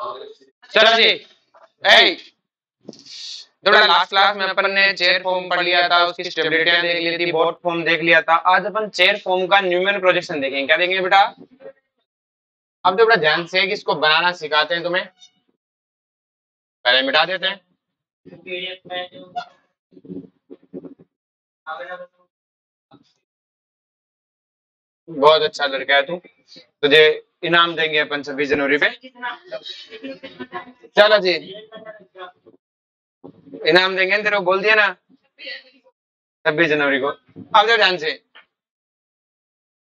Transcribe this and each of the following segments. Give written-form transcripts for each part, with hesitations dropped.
चलो जी, थोड़ा last class में अपन ने चेयर फॉर्म पढ़ लिया था, उसकी स्टेबिलिटी देख ली थी, बोट फॉर्म देख लिया था। आज अपन चेयर फॉर्म का न्यूमन प्रोजेक्शन देखेंगे। क्या देखेंगे बेटा? अब तो बेटा ध्यान से कि इसको बनाना सिखाते हैं तुम्हें, पहले मिटा देते हैं। बहुत अच्छा लड़का है तू, तुझे इनाम देंगे अपन 26 जनवरी पे। चलो जी, इनाम देंगे तेरे को, बोल दिया ना 26 जनवरी को। अब जो ध्यान से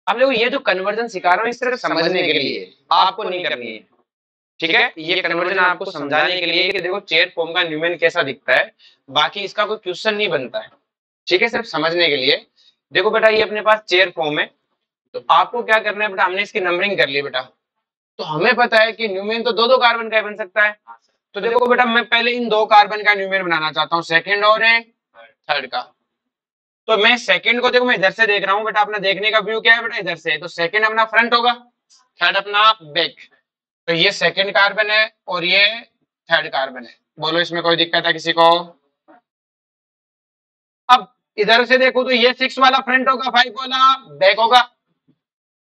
आप लोग ये जो कन्वर्जन सिखा रहा हूँ, इस तरह समझने के लिए आपको नहीं करनी है, ठीक है? ये कन्वर्जन आपको समझाने के लिए कि देखो चेयर फॉर्म का न्यूमन कैसा दिखता है, बाकी इसका कोई क्वेश्चन नहीं बनता है, ठीक है? सिर्फ समझने के लिए। देखो बेटा ये अपने पास चेयर फॉर्म है, तो आपको क्या करना है बेटा, हमने इसकी नंबरिंग कर ली बेटा, तो हमें पता है कि न्यूमेन तो 2-2 कार्बन का बन सकता है। तो देखो बेटा मैं पहले इन 2 कार्बन का न्यूमेन बनाना चाहता हूँ, सेकंड और है थर्ड का। तो मैं सेकंड को देखो मैं इधर से देख रहा हूँ बेटा, अपना देखने का व्यू क्या है बेटा, इधर से। तो सेकंड अपना फ्रंट होगा, थर्ड अपना बैक। तो ये सेकंड कार्बन है और ये थर्ड कार्बन है। बोलो इसमें कोई दिक्कत है किसी को? अब इधर से देखो तो ये 6 वाला फ्रंट होगा, 5 वाला बैक होगा।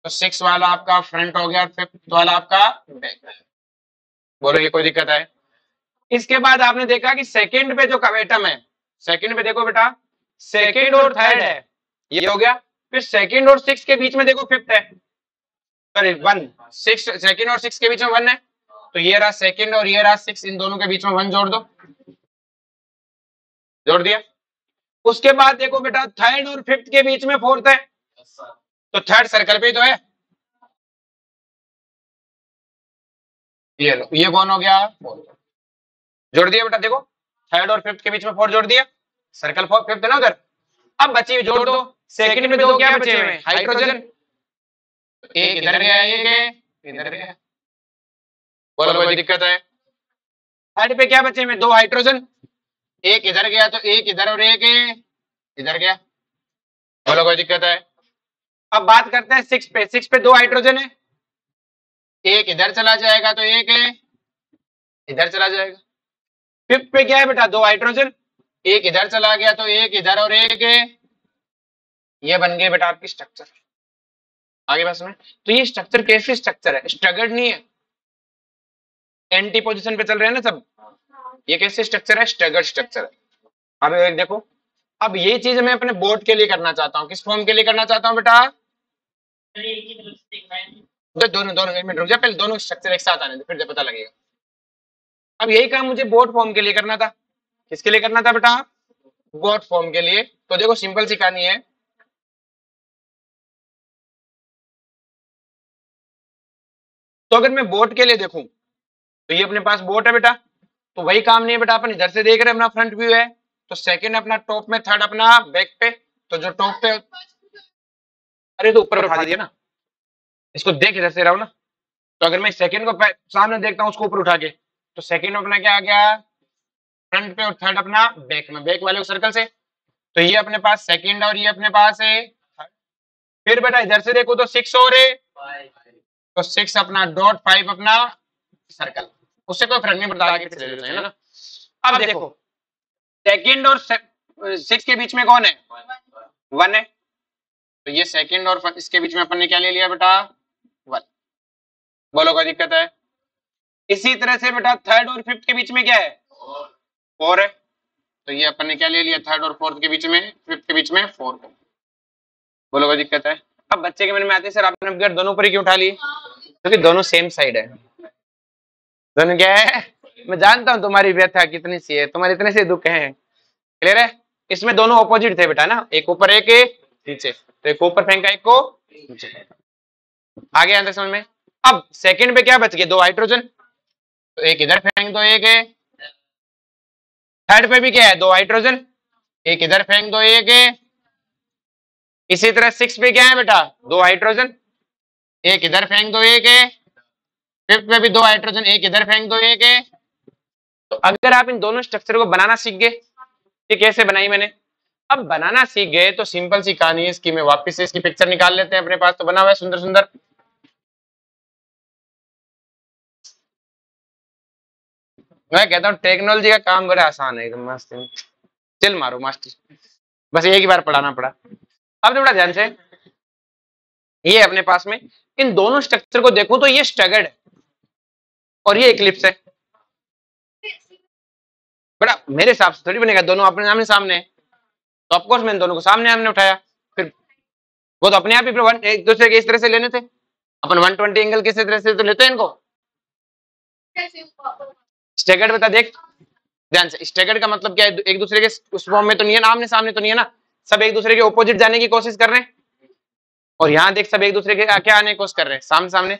तो 6 वाला आपका फ्रंट हो गया और 5 वाला आपका बैक है। बोलो ये कोई दिक्कत है? इसके बाद आपने देखा कि सेकंड पे जो कवेटम है, सेकंड पे देखो बेटा सेकंड और थर्ड है, ये हो गया। फिर सेकंड और 6 के बीच में देखो फिफ्थ है, सॉरी 1, 6, सेकंड और 6 के बीच में 1 है। तो ये रहा सेकंड और ये रहा 6, इन दोनों के बीच में 1 जोड़ दो, जोड़ दिया। उसके बाद देखो बेटा थर्ड और फिफ्थ के बीच में फोर्थ है, तो थर्ड सर्कल पे तो है। ये लो, ये कौन हो गया? फोर जोड़ दिया बेटा, देखो थर्ड और फिफ्थ के बीच में फोर जोड़ दिया, सर्कल फोर फिफ्थ है ना उधर। अब बची जोड़ दो, सेकंड में दो क्या बचे हुए, हाइड्रोजन। एक इधर गया, एक इधर गया। बोलो कोई दिक्कत है? थर्ड पे क्या बचे हुए, 2 हाइड्रोजन, एक इधर गया तो एक इधर और एक इधर गया। बोलो कोई दिक्कत है? अब बात करते हैं 6 पे, 6 पे 2 हाइड्रोजन है, एक इधर चला जाएगा तो एक इधर चला जाएगा। 5 पे क्या है बेटा, 2 हाइड्रोजन, एक इधर चला गया तो एक इधर और एक। ये बन गए बेटा आपकी स्ट्रक्चर। आगे बात सुन, तो ये स्ट्रक्चर कैसे स्ट्रक्चर है, स्ट्रगर्ड नहीं है, एंटी पोजिशन पे चल रहे हैं ना सब। ये कैसे स्ट्रक्चर है, स्ट्रगर्ड स्ट्रक्चर है। अब एक देखो, अब ये चीज मैं अपने बोर्ड के लिए करना चाहता हूँ, किस फॉर्म के लिए करना चाहता हूँ बेटा? तो दोनों रुक जा, पहले दोनों स्ट्रक्चर एक साथ आने दो, फिर पता लगेगा। अब यही काम मुझे बोर्ड फॉर्म के लिए करना था, किसके लिए करना था बेटा? बोर्ड फॉर्म के लिए। तो देखो सिंपल सी कहानी है, तो अगर मैं बोर्ड के लिए देखूं तो ये अपने पास बोर्ड है बेटा, तो वही काम नहीं है बेटा, अपन इधर से देख रहे हैं, अपना फ्रंट व्यू है। तो सेकंड अपना टॉप में, थर्ड अपना बैक पे। तो जो टॉप पे, अरे तो ऊपर उठा दिया ना, इसको देख इधर से रहा हूं ना। तो अगर मैं सेकंड को सामने देखता हूं, उसको ऊपर उठा के, तो सेकंड अपना क्या आ गया फ्रंट पे और थर्ड अपना बैक में, बैक वाले सर्कल से। तो ये अपने पास सेकंड और ये अपने पास है थर्ड। फिर बेटा इधर से देखो तो 6 और है, तो 6 अपना डॉट, 5 अपना सर्कल, उससे कोई फर्क नहीं पड़ता, आगे चले जाते हैं ना। अब देखो सेकंड और 6 के बीच में कौन है, 1 है। तो ये सेकंड और इसके बीच में अपन ने क्या ले लिया बेटा, 1। बोलो कोई दिक्कत है? इसी तरह से बेटा थर्ड और फिफ्थ के बीच में क्या है, 4 है। तो ये अपन ने क्या ले लिया, थर्ड और फोर्थ के बीच में, फिफ्थ के बीच में 4 को। बोलो कोई दिक्कत है? अब बच्चे के मन में आते हैं, सर आपने फिगर दोनों पर ही क्यों उठा लिए? क्योंकि दोनों सेम साइड है, दोनों क्या है। मैं जानता हूँ तुम्हारी व्यथा कितनी सी है, तुम्हारे इतने से दुख हैं, क्लियर है? इसमें दोनों ऑपोजिट थे बेटा ना, एक ऊपर एक नीचे, तो एक ऊपर फेंका एक को नीचे। आगे आते समझ में। अब सेकंड पे क्या बच गए, 2 हाइड्रोजन, तो एक इधर फेंक दो एक। थर्ड पे भी क्या है, 2 हाइड्रोजन, एक इधर फेंक दो एक। इसी तरह 6 पे क्या है बेटा, 2 हाइड्रोजन, एक इधर फेंक दो एक। फिफ्थ पे भी 2 हाइड्रोजन, एक इधर फेंक दो एक। तो अगर आप इन दोनों स्ट्रक्चर को बनाना सीख गए कि कैसे बनाई मैंने, अब बनाना सीख गए तो सिंपल सी कहानी है इसकी, मैं वापस से इसकी पिक्चर निकाल लेते हैं, अपने पास तो बना हुआ है सुंदर सुंदर। मैं कहता हूँ टेक्नोलॉजी का काम बड़ा आसान है, एकदम मस्त। चिल मारो मास्टर, बस एक ही बार पढ़ाना पड़ा। अब थोड़ा ध्यान से, ये अपने पास में इन दोनों स्ट्रक्चर को देखो तो ये स्टैगर्ड है और ये इक्लिप्स है। बड़ा मेरे हिसाब से थोड़ी बनेगा, दोनों अपने आमने सामने, तो ऑफकोर्स मैंने दोनों को सामने आमने उठाया, फिर वो तो अपने आप ही एक दूसरे के इस तरह से लेने थे। अपन 120 एंगल किस तरह से तो लेते हैं इनको। स्टैगर्ड बता, देख ध्यान से, स्टैगर्ड का मतलब क्या है? एक दूसरे के उस फॉर्म में तो नहीं है ना, आमने सामने तो नहीं है ना, सब एक दूसरे के ऑपोजिट जाने की कोशिश कर रहे हैं। और यहाँ देख, सब एक दूसरे के क्या आने की कोशिश कर रहे हैं, सामने सामने।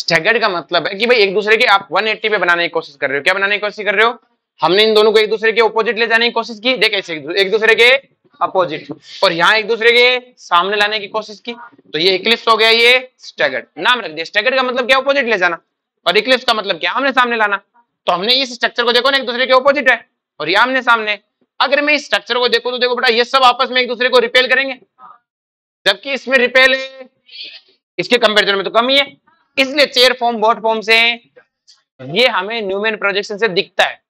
स्टैगर्ड का मतलब है कि भाई एक दूसरे के आप 180 पे बनाने की कोशिश कर रहे हो। क्या बनाने की कोशिश कर रहे हो? हमने इन दोनों को एक दूसरे के ऑपोजिट ले जाने की कोशिश की, देख ऐसे एक दूसरे के अपोजिट, और यहाँ एक दूसरे के सामने लाने की कोशिश की, तो ये इक्लिप्स हो गया, ये स्टैगर्ड। नाम रख दिया, स्टैगर्ड का मतलब क्या? ऑपोजिट ले जाना। और इक्लिप्स का मतलब क्या? आमने सामने लाना। तो हमने इस स्ट्रक्चर को देखो ना, एक दूसरे के ऑपोजिट है और ये आमने सामने। अगर मैं इस स्ट्रक्चर को देखो तो देखो बेटा, ये सब आपस में एक दूसरे को रिपेल करेंगे, जबकि इसमें रिपेल है इसके कंपेरिजन में तो कम ही है। इसलिए चेयर फॉर्म बोट फॉर्म से ये हमें न्यूमैन प्रोजेक्शन से दिखता है।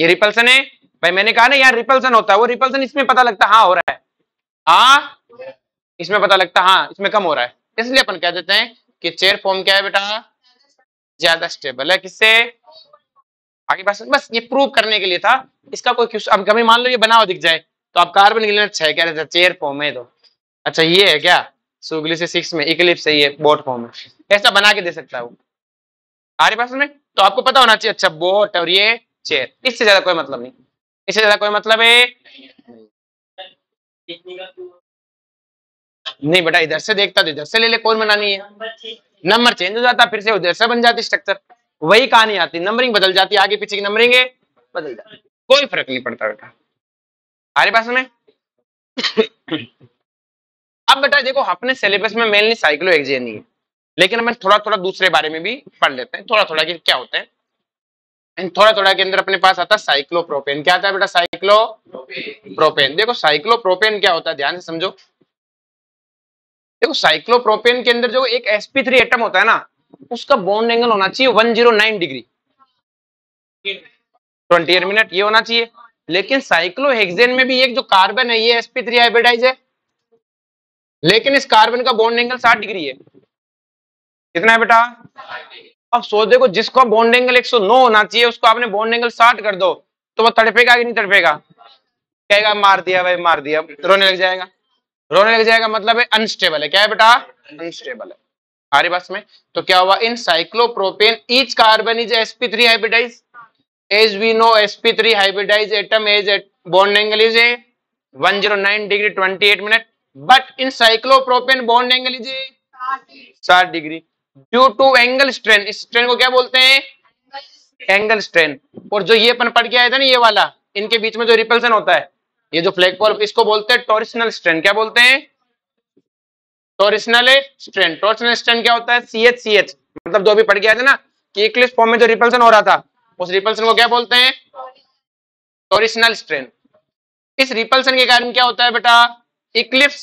ये रिपल्सन है भाई, मैंने कहा ना यार रिपल्सन होता है, वो रिपल्सन इसमें पता लगता हाँ हो रहा है, हाँ इसमें पता लगता हाँ इसमें कम हो रहा है। इसलिए अपन कह देते हैं कि चेयर फॉर्म क्या है बेटा? ज्यादा स्टेबल है। किससे? आगे बात। बस ये प्रूव करने के लिए था, इसका कोई अब कभी मान लो ये बना हुआ दिख जाए तो आप कार्बन गिलना है क्या रहता है? चेयर फॉर्म है। तो अच्छा ये है क्या? सुगली से 6 में इक्लिप्स है, ये बोट फॉर्म है, ऐसा बना के दे सकता है वो आगे पास में। तो आपको पता होना चाहिए अच्छा बोट और ये चेयर, इससे ज्यादा कोई मतलब नहीं, इससे ज्यादा कोई मतलब है नहीं बेटा। इधर से देखता तो इधर से ले ले, कौन बनानी है? नंबर चेंज हो जाता, फिर से उधर से बन जाती स्ट्रक्चर, वही कहानी आती, नंबरिंग बदल जाती, आगे पीछे की नंबरिंग बदल जाती, कोई फर्क नहीं पड़ता बेटा हमारे पास में। अब बेटा देखो अपने सिलेबस में मेनली साइक्लोहेक्सेन ही है, लेकिन हम थोड़ा थोड़ा दूसरे बारे में भी पढ़ लेते हैं, थोड़ा थोड़ा के क्या होते हैं एंड थोड़ा थोड़ा के अंदर अपने पास आता है साइक्लोप्रोपेन। क्या आता है बेटा? साइक्लोप्रोपेन। देखो साइक्लोप्रोपेन क्या होता है, ध्यान से समझो। देखो साइक्लोप्रोपेन के अंदर जो एक sp3 एटम होता है ना, उसका बॉन्ड एंगल होना चाहिए 109 डिग्री, 20 मिनट ये होना चाहिए। लेकिन साइक्लोहेक्सेन में भी एक जो कार्बन है ये sp3 हाइब्रिडाइज है, लेकिन इस कार्बन का बॉन्ड एंगल 60 डिग्री है। कितना है बेटा? अब सोच देखो, जिसको बॉन्ड एंगल 109 होना चाहिए उसको आपने बॉन्ड एंगल 60 कर दो तो वो तड़पेगा कि नहीं तड़पेगा? कहेगा मार दिया भाई मार दिया, रोने लग जाएगा। रोने लग जाएगा मतलब है अनस्टेबल है। क्या है बेटा? अनस्टेबल है हमारे पास में। तो क्या हुआ, in cyclopropane each carbon is sp3 hybridise, as we know sp3 hybridise atom as bond angle is 109 degree, 28 minute. But in cyclopropane bond angle is 60 degree due to angle strain। इस strain को क्या बोलते हैं? Angle strain। और जो ये अपन पढ़ के आए थे ना ये वाला, इनके बीच में जो repulsion होता है, ये जो flagpole, इसको बोलते हैं torsional strain। क्या बोलते हैं? Torsional strain। Torsional strain क्या होता है? CH मतलब जो भी पढ़ के आए थे ना कि eclipse form में जो repulsion हो रहा था, उस repulsion को क्या बोलते हैं? Torsional strain। इस repulsion के कारण क्या होता है बेटा? Eclipse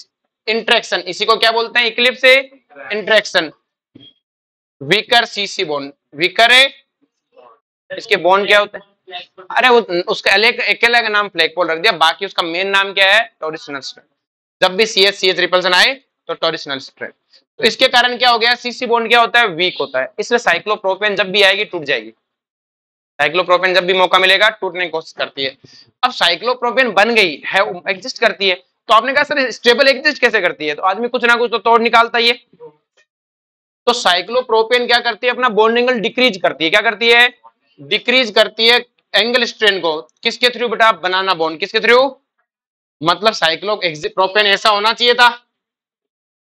interaction. इसी को क्या बोलते हैं? Eclipse interaction. Weaker CC bond, weaker है इसके बॉन्ड क्या होते हैं? अरे वो उसका अकेला का नाम फ्लैगपोल रख दिया, बाकी उसका मेन नाम क्या है? Torsional strain. जब भी CH रिपल्सन आए तो टॉरिशनल स्ट्रेन। तो इसके कारण क्या हो गया? सीसी बॉन्ड क्या होता है? वीक होता है। इसलिए साइक्लोप्रोपेन जब भी आएगी टूट जाएगी। साइक्लोप्रोपेन जब भी मौका मिलेगा टूटने की कोशिश करती है। अब साइक्लोप्रोपेन बन गई है, एग्जिस्ट करती है, तो आपने कहा सर स्टेबल एग्जिस्ट कैसे करती है? तो आदमी कुछ ना कुछ तो तोड़ निकालता है। तो साइक्लोप्रोपेन क्या करती है? अपना बॉन्ड एंगल डिक्रीज करती है। क्या करती है? डिक्रीज करती है। एंगल स्ट्रेन को किसके थ्रू बेटा? Banana bond. किसके थ्रू? मतलब साइक्लोप्रोपेन ऐसा होना चाहिए था,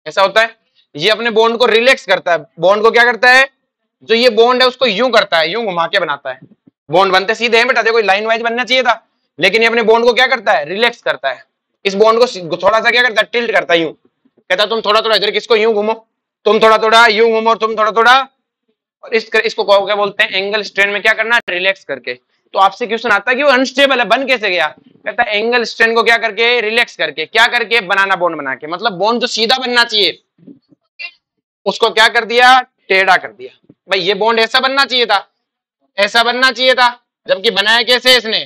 ऐसा होता है, ये अपने बॉन्ड को रिलैक्स करता है। बॉन्ड को क्या करता है? जो ये बॉन्ड है उसको यूं करता है, यूं घुमा के बनाता है। बॉन्ड बनते सीधे हैं बेटा, देखो लाइन वाइज बनना चाहिए था, लेकिन ये अपने बॉन्ड को क्या करता है? रिलैक्स करता है। इस बॉन्ड को थोड़ा सा क्या करता है? टिल्ट करता है, यूं कहता तुम थोड़ा थोड़ा इधर, किसको यूं घूमो, तुम थोड़ा थोड़ा यूं घूमो, और तुम थोड़ा थोड़ा, और इसको क्या बोलते हैं? एंगल स्ट्रेन में क्या करना? रिलैक्स करके। तो आपसे क्वेश्चन आता है कि वो अनस्टेबल है, बन कैसे गया? कहता है एंगल स्ट्रेन को क्या करके? रिलैक्स करके। क्या करके? बनाना बॉन्ड बना के। मतलब बॉन्ड जो सीधा बनना चाहिए उसको क्या कर दिया, टेढ़ा कर दिया। भाई ये बॉन्ड ऐसा बनना चाहिए था, ऐसा बनना चाहिए था, जबकि बनाया कैसे इसने,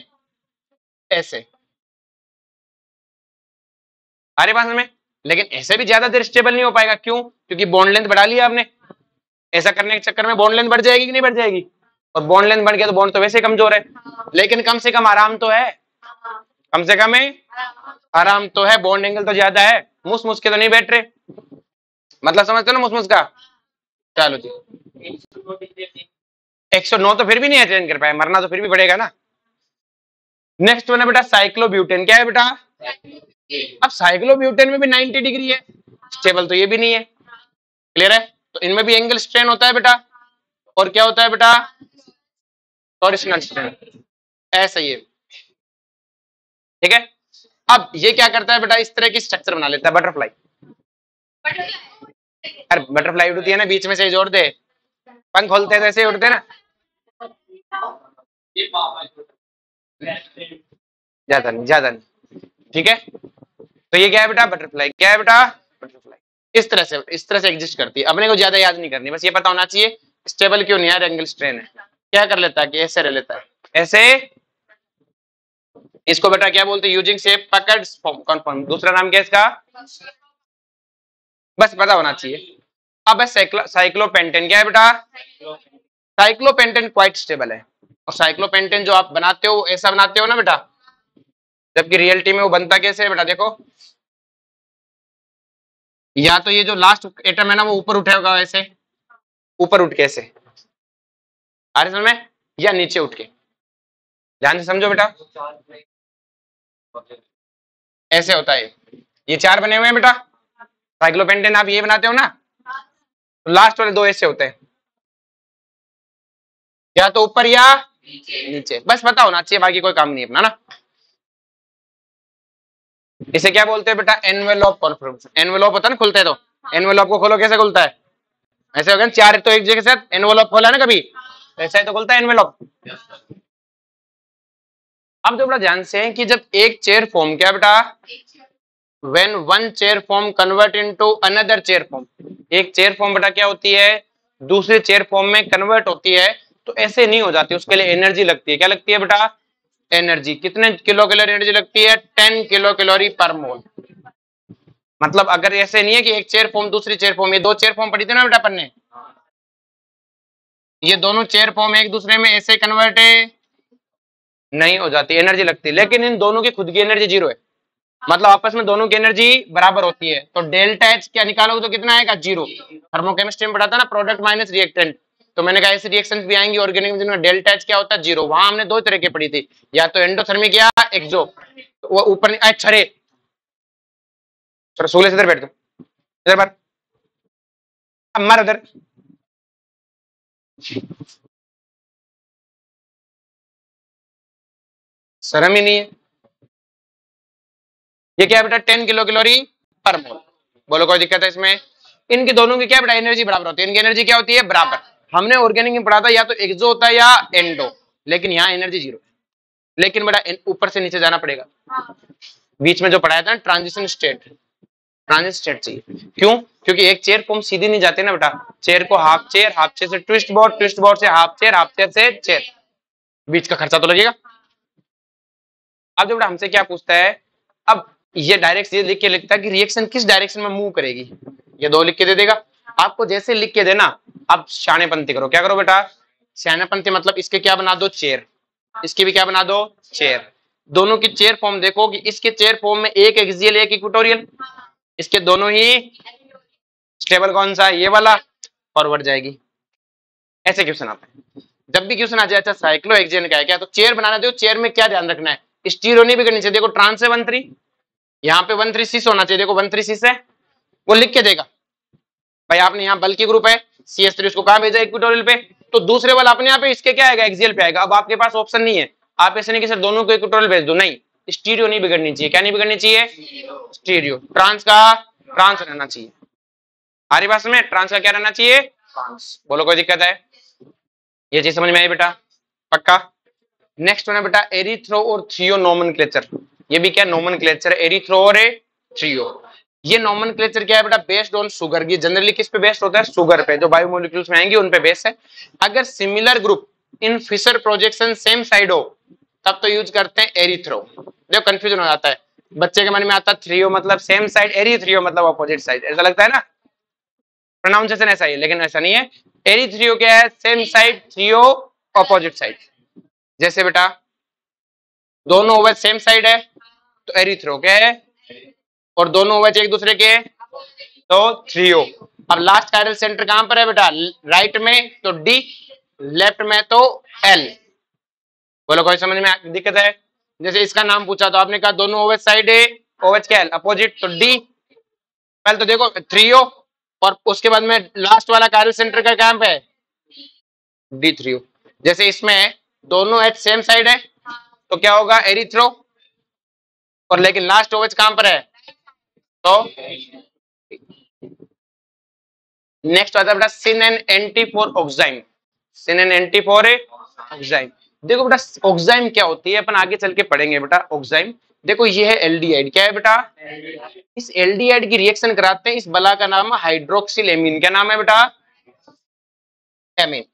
ऐसे। अरे पास में, लेकिन ऐसे भी ज्यादा देर स्टेबल नहीं हो पाएगा। क्यों? क्योंकि बॉन्ड लेंथ बढ़ा लिया आपने। ऐसा करने के चक्कर में बॉन्ड लेंथ बढ़ जाएगी कि नहीं बढ़ जाएगी? और बॉन्ड लेंथ बढ़ गया तो बॉन्ड तो वैसे कमजोर है, लेकिन कम से कम आराम तो है, कम से कम है आराम तो है, बॉन्ड एंगल तो ज्यादा है, मुस मुस के तो नहीं बैठ रहे। मतलब समझते हो ना मुस मुस का। चलो जी 109 तो फिर भी नहीं अटेंड कर पाए, मरना तो फिर भी पड़ेगा ना। नेक्स्ट वन है बेटा साइक्लोब्यूटेन। क्या है बेटा? अब साइक्लोब्यूटेन में भी 90 डिग्री है, स्टेबल तो ये भी नहीं है, क्लियर है? तो इनमें भी एंगल स्ट्रेन होता है बेटा, और क्या होता है बेटा, टॉर्शनल स्ट्रेन, ऐसा ही है, ठीक है। अब ये क्या करता है बेटा, इस तरह की स्ट्रक्चर बना लेता है, बटरफ्लाई। अरे बटरफ्लाई उड़ती है ना, बीच में से जोड़ दे, पंख खोलते हैं तो ऐसे उड़ते ना, ज्यादा नहीं, ज्यादा नहीं, ठीक है। तो ये क्या है बेटा, बटरफ्लाई। क्या है बेटा, बटरफ्लाई। इस तरह से एग्जिस्ट करती है, अपने को ज्यादा याद नहीं करनी, बस ये पता होना चाहिए स्टेबल क्यों नहीं है, एंगल स्ट्रेन है। क्या कर लेता है कि ऐसे रह लेता है, ऐसे। इसको बेटा क्या बोलते हैं, यूजिंग शेप पकड़ कॉन्फर्म। दूसरा नाम क्या इसका, बस पता होना चाहिए। अब साइक्लोपेंटेन। क्या है बेटा, साइक्लोपेंटेन क्वाइट स्टेबल है। और साइक्लोपेंटेन जो आप बनाते हो ऐसा बनाते हो ना बेटा, जबकि रियलिटी में वो बनता कैसे है बेटा, देखो या तो ये जो लास्ट एटम है ना वो ऊपर उठेगा, ऐसे ऊपर उठ के ऐसे, आ रहे समझ में, या नीचे उठ के, ध्यान से समझो बेटा, ऐसे होता है। ये चार बने हुए हैं बेटा साइक्लोपेंटेन, आप ये बनाते हो ना, तो लास्ट वाले दो ऐसे होते हैं, या तो ऊपर या नीचे, बस पता होना चाहिए, बाकी कोई काम नहीं अपना ना। इसे क्या बोलते हैं बेटा, एनवेलॉप कॉन्फर्मेशन। एनवेलॉप होता है ना, खुलते हैं, तो एनवेलॉप को खोलो, कैसे खुलता है, ऐसे हो गया चार तो एक जगह से, एनवेलॉप खोला ना कभी, ऐसा ही तो खुलता है एनवेलॉप। अब जो बेटा ध्यान से है कि जब एक चेयर फॉर्म, क्या बेटा, When one chair form convert into another chair form, एक चेयर फॉर्म बेटा क्या होती है, दूसरे चेयर फॉर्म में कन्वर्ट होती है, तो ऐसे नहीं हो जाती, उसके लिए एनर्जी लगती है। क्या लगती है बेटा, एनर्जी। कितने किलो कैलोरी एनर्जी लगती है, 10 किलो कैलोरी पर मोल। मतलब अगर ऐसे नहीं है कि एक चेयर फॉर्म दूसरी चेयर फॉर्म, ये दो चेयर फॉर्म पड़ी थी ना बेटा अपन ने, ये दोनों चेयर फॉर्म एक दूसरे में ऐसे कन्वर्ट नहीं हो जाती, एनर्जी लगती है। लेकिन इन दोनों की खुद की एनर्जी जीरो है, मतलब आपस में दोनों की एनर्जी बराबर होती है, तो डेल्टा एच क्या निकालोगे तो कितना आएगा, जीरो। थर्मोकेमिस्ट्री में पढ़ा था ना, प्रोडक्ट माइनस रिएक्टेंट, तो मैंने कहा ऐसी रिएक्शंस भी आएंगी ऑर्गेनिक में जिनमें डेल्टा एच क्या होता है, जीरो। वहां हमने दो तरह की पढ़ी थी, या तो एंडोथर्मिक या एक्सो। वो ऊपर छरे सूले से इधर बैठ दो, इधर बार मर उधर, शर्म ही नहीं है। ये क्या बेटा, 10 किलो कैलोरी पर मोल। बोलो कोई दिक्कत है इसमें? इनकी दोनों की क्या बेटा एनर्जी बराबर होती है, इनकी एनर्जी क्या होती है, बराबर। हमने ऑर्गेनिक में पढ़ा था या तो एक्सो होता है या एंडो, लेकिन यहाँ एनर्जी जीरो। लेकिन बेटा ऊपर से नीचे जाना पड़ेगा, बीच में जो पढ़ाया था ट्रांजिशन स्टेट, ट्रांजिशन स्टेट चाहिए। क्यों? क्योंकि एक चेयर को हम सीधी नहीं जाते ना बेटा, चेयर को हाफ चेयर, हाफ चेयर से ट्विस्ट बोर्ड, ट्विस्ट बोर्ड से हाफ चेयर, हाफ चेयर से चेयर, बीच का खर्चा तो लगेगा। अब जो बेटा हमसे क्या पूछता है, अब ये डायरेक्ट ये लिख के लिखता है कि रिएक्शन किस डायरेक्शन में मूव करेगी, ये दो लिख के दे देगा आपको। जैसे लिख के देना आप शानेपंथी करो। क्या करो बेटा, शानेपंथी मतलब इसके क्या बना दो, चेयर, इसके भी क्या बना दो, चेयर। दोनों की चेयर फॉर्म देखो कि इसके चेयर फॉर्म में एक एक्सियल एक इक्वेटोरियल, इसके दोनों ही स्टेबल कौन सा है, ये वाला। फॉरवर्ड जाएगी, ऐसे क्वेश्चन आता है। जब भी क्वेश्चन आ जाए, अच्छा साइक्लोहेक्सेन का है क्या, तो चेयर बनाना दो, चेयर में क्या ध्यान रखना है, स्टीरो नहीं बिगड़नी चाहिए। देखो ट्रांस है 13, यहाँ पे 13 6 होना चाहिए, देखो 13 6 है, वो लिख के देगा। भाई आपने यहाँ बल्कि ग्रुप है CS3, उसको कहाँ भेजा, इक्विटोरियल पे, तो दूसरे वाला अपने यहाँ पे इसके क्या आएगा, एक्सियल पे आएगा। अब आपके पास ऑप्शन नहीं है, आप ऐसे नहीं कि सर दोनों को इक्विटोरियल भेज दो, नहीं, स्टीरियो नहीं बिगड़नी चाहिए। क्या नहीं बिगड़नी चाहिए, स्टीरियो। ट्रांस का ट्रांस रहना चाहिए, हमारे पास में ट्रांस का क्या रहना चाहिए, ट्रांस। बोलो कोई दिक्कत है? ये चीज समझ में आई बेटा, पक्का। नेक्स्ट होना बेटा एरिथ्रो और थ्रियो नोमेनक्लेचर। ये भी क्या नोमेनक्लेचर, एरिथ्रो और थ्रियो। ये नोमेनक्लेचर क्या है बेटा, बेस्ड ऑन शुगर। ये जनरली किस पे बेस्ड होता है, शुगर पे, जो बायोमोलिक्यूल्स में आएंगी उन पे बेस्ड है। अगर similar group in Fischer projection same side हो तब तो यूज करते हैं एरिथ्रो। देखो कंफ्यूजन हो जाता है बच्चे के मन में, आता है थ्रियो मतलब सेम साइड, एरिथ्रियो मतलब अपोजिट साइड, ऐसा लगता है ना, प्रोनाउंसिएशन ऐसा ही है लेकिन ऐसा नहीं है। एरिथ्रियो क्या है, same side, threo opposite side. जैसे बेटा दोनों ओवज सेम साइड है तो एरिथ्रो क्या है, और दोनों ओवज एक दूसरे के तो थ्रियो। अब लास्ट काइरल सेंटर कहां पर है बेटा, राइट में तो डी, लेफ्ट में तो एल। बोलो कोई समझ में दिक्कत है? जैसे इसका नाम पूछा तो आपने कहा दोनों ओवज साइड है, ओवज क्या एल, अपोजिट तो डी। पहले तो देखो थ्रियो और उसके बाद में लास्ट वाला काइरल सेंटर का कहां पे है, डी थ्रियो। जैसे इसमें दोनों एच सेम साइड है तो क्या होगा, एरिथ्रो, और लेकिन लास्ट ओवज कहां पर है तो नेक्स्ट आता है बेटा syn and anti for oxime. Syn and anti for oxime, देखो बेटा ऑक्साइम क्या होती है अपन आगे चल के पढ़ेंगे बेटा ऑक्साइम। देखो ये है एल्डिहाइड, क्या है बेटा, इस एल्डिहाइड की रिएक्शन कराते हैं, इस बला का नाम है हाइड्रोक्सिल एमीन। क्या नाम है बेटा, एमीन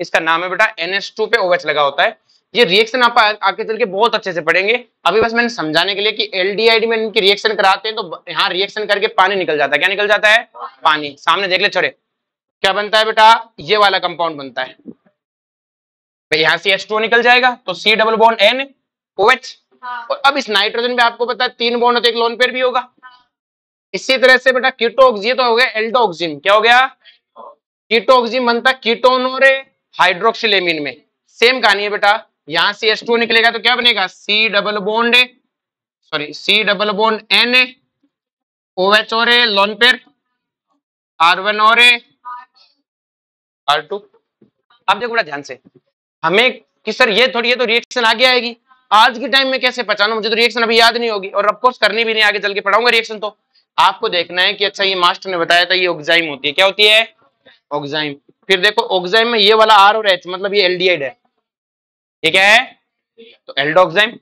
इसका नाम है बेटा। NH2 पे OH लगा होता है। ये रिएक्शन आप आगे चल के बहुत अच्छे से पढ़ेंगे, अभी बस मैंने समझाने के लिए कि एल्डिहाइड में इनकी रिएक्शन कराते हैं तो यहाँ रिएक्शन करके पानी निकल जाता है। क्या निकल जाता है, पानी। सामने देख ले छोरे, क्या बनता है बेटा, ये वाला कंपाउंड बनता है। यहाँ से H2 निकल जाएगा तो C double bond N OH। और अब इस नाइट्रोजन पे आपको पता है तीन बॉन्ड होते, एक लोन पेयर भी होगा। इसी तरह से बेटा कीटोक्सिन, ये तो हो गया एल्डोक्सिन, क्या हो गया कीटोक्सिन, बनता कीटोन और हाइड्रोक्सिल एमीन में। सेम कहानी है बेटा, यहां से H2 निकलेगा तो क्या बनेगा, C double bond N OH और लोन पेयर R1 और R2। अब देखो बड़ा ध्यान से हमें कि सर ये थोड़ी है तो रिएक्शन आगे आएगी, आज के टाइम में कैसे पहचाना, मुझे तो रिएक्शन अभी याद नहीं होगी और ऑफकोर्स करनी भी नहीं, आगे चल के पढ़ाऊंगा रिएक्शन। तो आपको देखना है कि अच्छा ये मास्टर ने बताया था ये ऑक्साइम होती है, क्या होती है, ऑक्साइम। फिर देखो ऑक्साइम में ये वाला R और H मतलब ये एल्डिहाइड है, ये क्या है तो एल्डोक्साइम,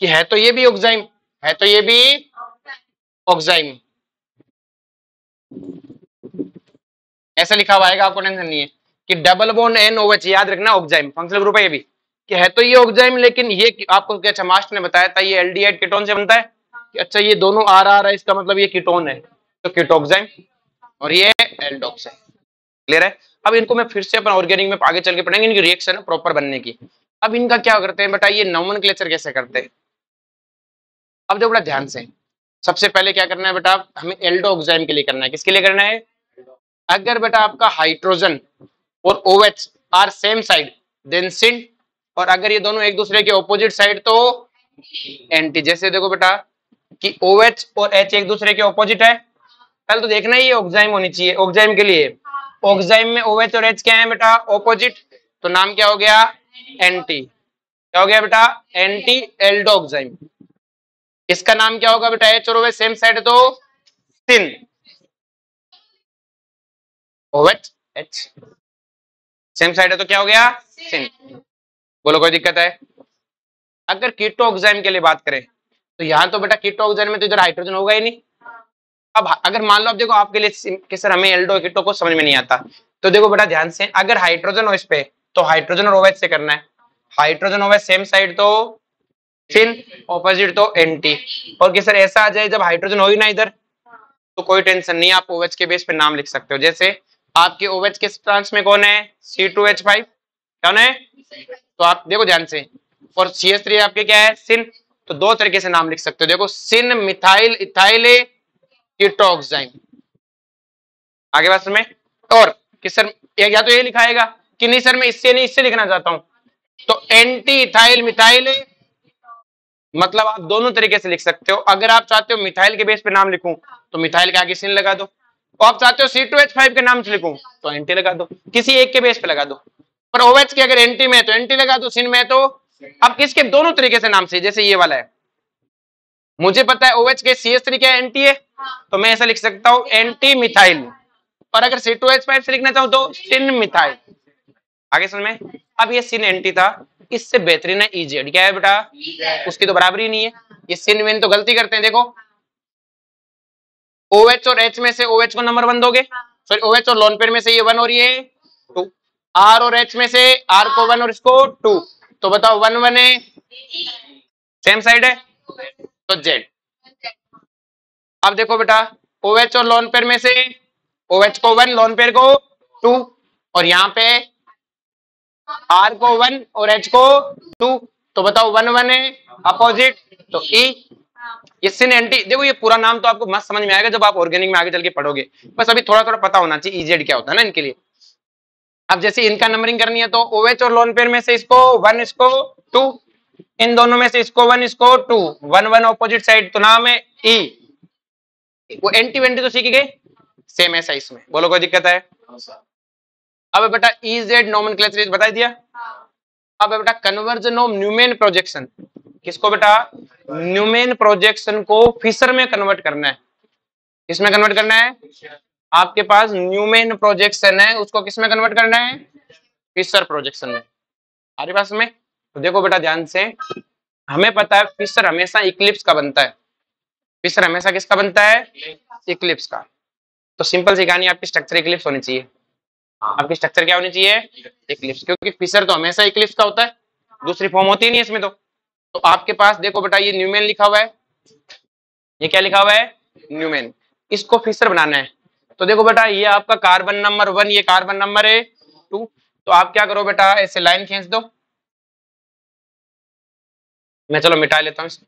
कि है तो ये भी ऑक्साइम, है तो ये भी ऑक्साइम, ऐसा लिखा हुआ आएगा, आपको टेंशन नहीं है कि डबल बॉन्ड एन OH, याद रखना ऑक्साइम फंक्शनल ग्रुप है ये भी, कि है तो ये ऑक्साइम लेकिन ये आपको क्या अच्छा मास्टर ने बताया था ये एल्डिहाइड कीटोन से बनता है, कि अच्छा ये दोनों RR है इसका मतलब ये कीटोन है तो कीटोक्साइम और ये एल्डोक्साइम। क्लियर है? अब इनको मैं फिर से अपना ऑर्गेनिक में आगे चल के पढ़ेंगे इनकी रिएक्शन प्रॉपर बनने की। अब इनका क्या करते हैं बेटा, ये नोमेनक्लेचर कैसे करते हैं, अब जो बड़ा ध्यान से, सबसे पहले क्या करना है बेटा हमें एल्डोक्साइम के लिए करना है। किसके लिए करना है, अगर बेटा आपका हाइड्रोजन और OH are same side then syn, और अगर ये दोनों एक दूसरे के ऑपोजिट साइड तो एंटी। जैसे देखो बेटा कि OH और H एक दूसरे के ऑपोजिट है, कल तो देखना ही ऑक्साइम होनी चाहिए। ऑक्साइम के लिए ऑक्साइम में OH और H क्या है बेटा, ऑपोजिट, तो नाम क्या हो गया, एंटी। क्या हो गया बेटा, एंटी एल्डोक्साइम। इसका नाम क्या होगा बेटा, H और OH सेम साइड तो syn, OH H same side है तो क्या हो गया, सिन। बोलो कोई दिक्कत है? अगर कीटोक्साइम के लिए बात करें तो यहाँ तो बेटा कीटोक्साइम में तो इधर हाइड्रोजन होगा ही नहीं। अब अगर मान लो आप देखो आपके लिए कि सर हमें एल्डो कीटो को समझ में नहीं आता, तो देखो बेटा ध्यान से, अगर हाइड्रोजन हो इस पे तो हाइड्रोजन और OH से करना है, हाइड्रोजन OH सेम साइड तो सिन, ऑपोजिट तो एंटी। और कि सर ऐसा आ जाए जब हाइड्रोजन हो ही ना इधर तो कोई टेंशन नहीं, आप OH के बेस पे नाम लिख सकते हो। जैसे आपके OH के ट्रांस में कौन है, C2H5, कौन है तो आप देखो ध्यान से, और CH3 आपके क्या है, सिन। तो दो तरीके से नाम लिख सकते हो, देखो सिन मिथाइल इथाइल कीटोक्साइम। आगे बात में, और कि सर या तो ये लिखाएगा कि नहीं सर मैं इससे नहीं इससे लिखना चाहता हूं, तो एंटी इथाइल मिथाइल, मतलब आप दोनों तरीके से लिख सकते हो। अगर आप चाहते हो मिथाइल के बेस पे नाम लिखूं तो मिथाइल के आगे सिन लगा दो, और आप चाहते हो C2H5 के नाम से लिखूं तो एंटी लगा दो, किसी एक के बेस पे लगा दो। पर OH के अगर एंटी में है तो एंटी लगा दो, सिन में है तो अब किसके दोनों तरीके से नाम से। जैसे ये वाला है, मुझे पता है OH के CH3 क्या एंटी है तो मैं ऐसा लिख सकता हूँ एंटी मिथाइल, और अगर C2H5 से लिखना चाहूँ तो सिन मिथाइल। आगे समझ में? अब ये सिन एंटी था, इससे बेहतरीन है EZ। क्या है बेटा, उसकी तो बराबरी नहीं है, ये सिन में तो गलती करते हैं। देखो OH और H में से OH को नंबर 1 दोगे, सॉरी OH और लोन पेयर में से ये 1 और ये 2, R और H में से R को 1 और इसको 2, तो बताओ 1 1 है, सेम साइड है तो Z। अब देखो बेटा OH और लोन पेयर में से OH को 1, लोन पेयर को 2 और यहाँ पे R को 1 और H को 2, तो बताओ 1 1 है, अपोजिट तो E। ये सिनेंटी, देखो ये पूरा नाम तो आपको मस्त समझ में आएगा जब आप ऑर्गेनिक में आगे चल के पढ़ोगे, बस अभी थोड़ा थोड़ा पता होना चाहिए ईजेड क्या होता है ना इनके लिए। अब जैसे इनका नंबरिंग करनी है तो OH और लोन पेयर में से इसको 1 इसको 2, इन दोनों में से इसको 1 इसको 2, 1 1 ऑपोजिट साइड तो नाम है E। वो एंटी वेंटी तो सीख गए, सेम ऐसा इसमें, बोलो कोई दिक्कत है? अब बेटा ईजेड नोमेनक्लेचर बता दिया। अब बेटा कन्वर्जन ऑफ न्यूमैन प्रोजेक्शन, किसको बेटा? न्यूमैन प्रोजेक्शन को फिशर में कन्वर्ट करना है। किसमें कन्वर्ट करना है? आपके पास न्यूमैन प्रोजेक्शन है, उसको किसमें कन्वर्ट करना है? फिशर प्रोजेक्शन में। हमारे पास में तो देखो बेटा ध्यान से, हमें पता है फिशर हमेशा इक्लिप्स का बनता है, फिशर हमेशा किसका बनता है? इक्लिप्स का। तो सिंपल सी कहानी, आपकी स्ट्रक्चर इक्लिप्स होनी चाहिए, आपकी स्ट्रक्चर क्या होनी चाहिए? इक्लिप्स, क्योंकि फिशर तो हमेशा इक्लिप्स का होता है, दूसरी फॉर्म होती नहीं है इसमें। तो आपके पास देखो बेटा ये न्यूमैन लिखा हुआ है, ये क्या लिखा हुआ है? न्यूमैन, इसको फिशर बनाना है। तो देखो बेटा ये आपका कार्बन नंबर 1, ये कार्बन नंबर है 2, तो आप क्या करो बेटा ऐसे लाइन खींच दो, मैं चलो मिटा लेता हूँ इसको।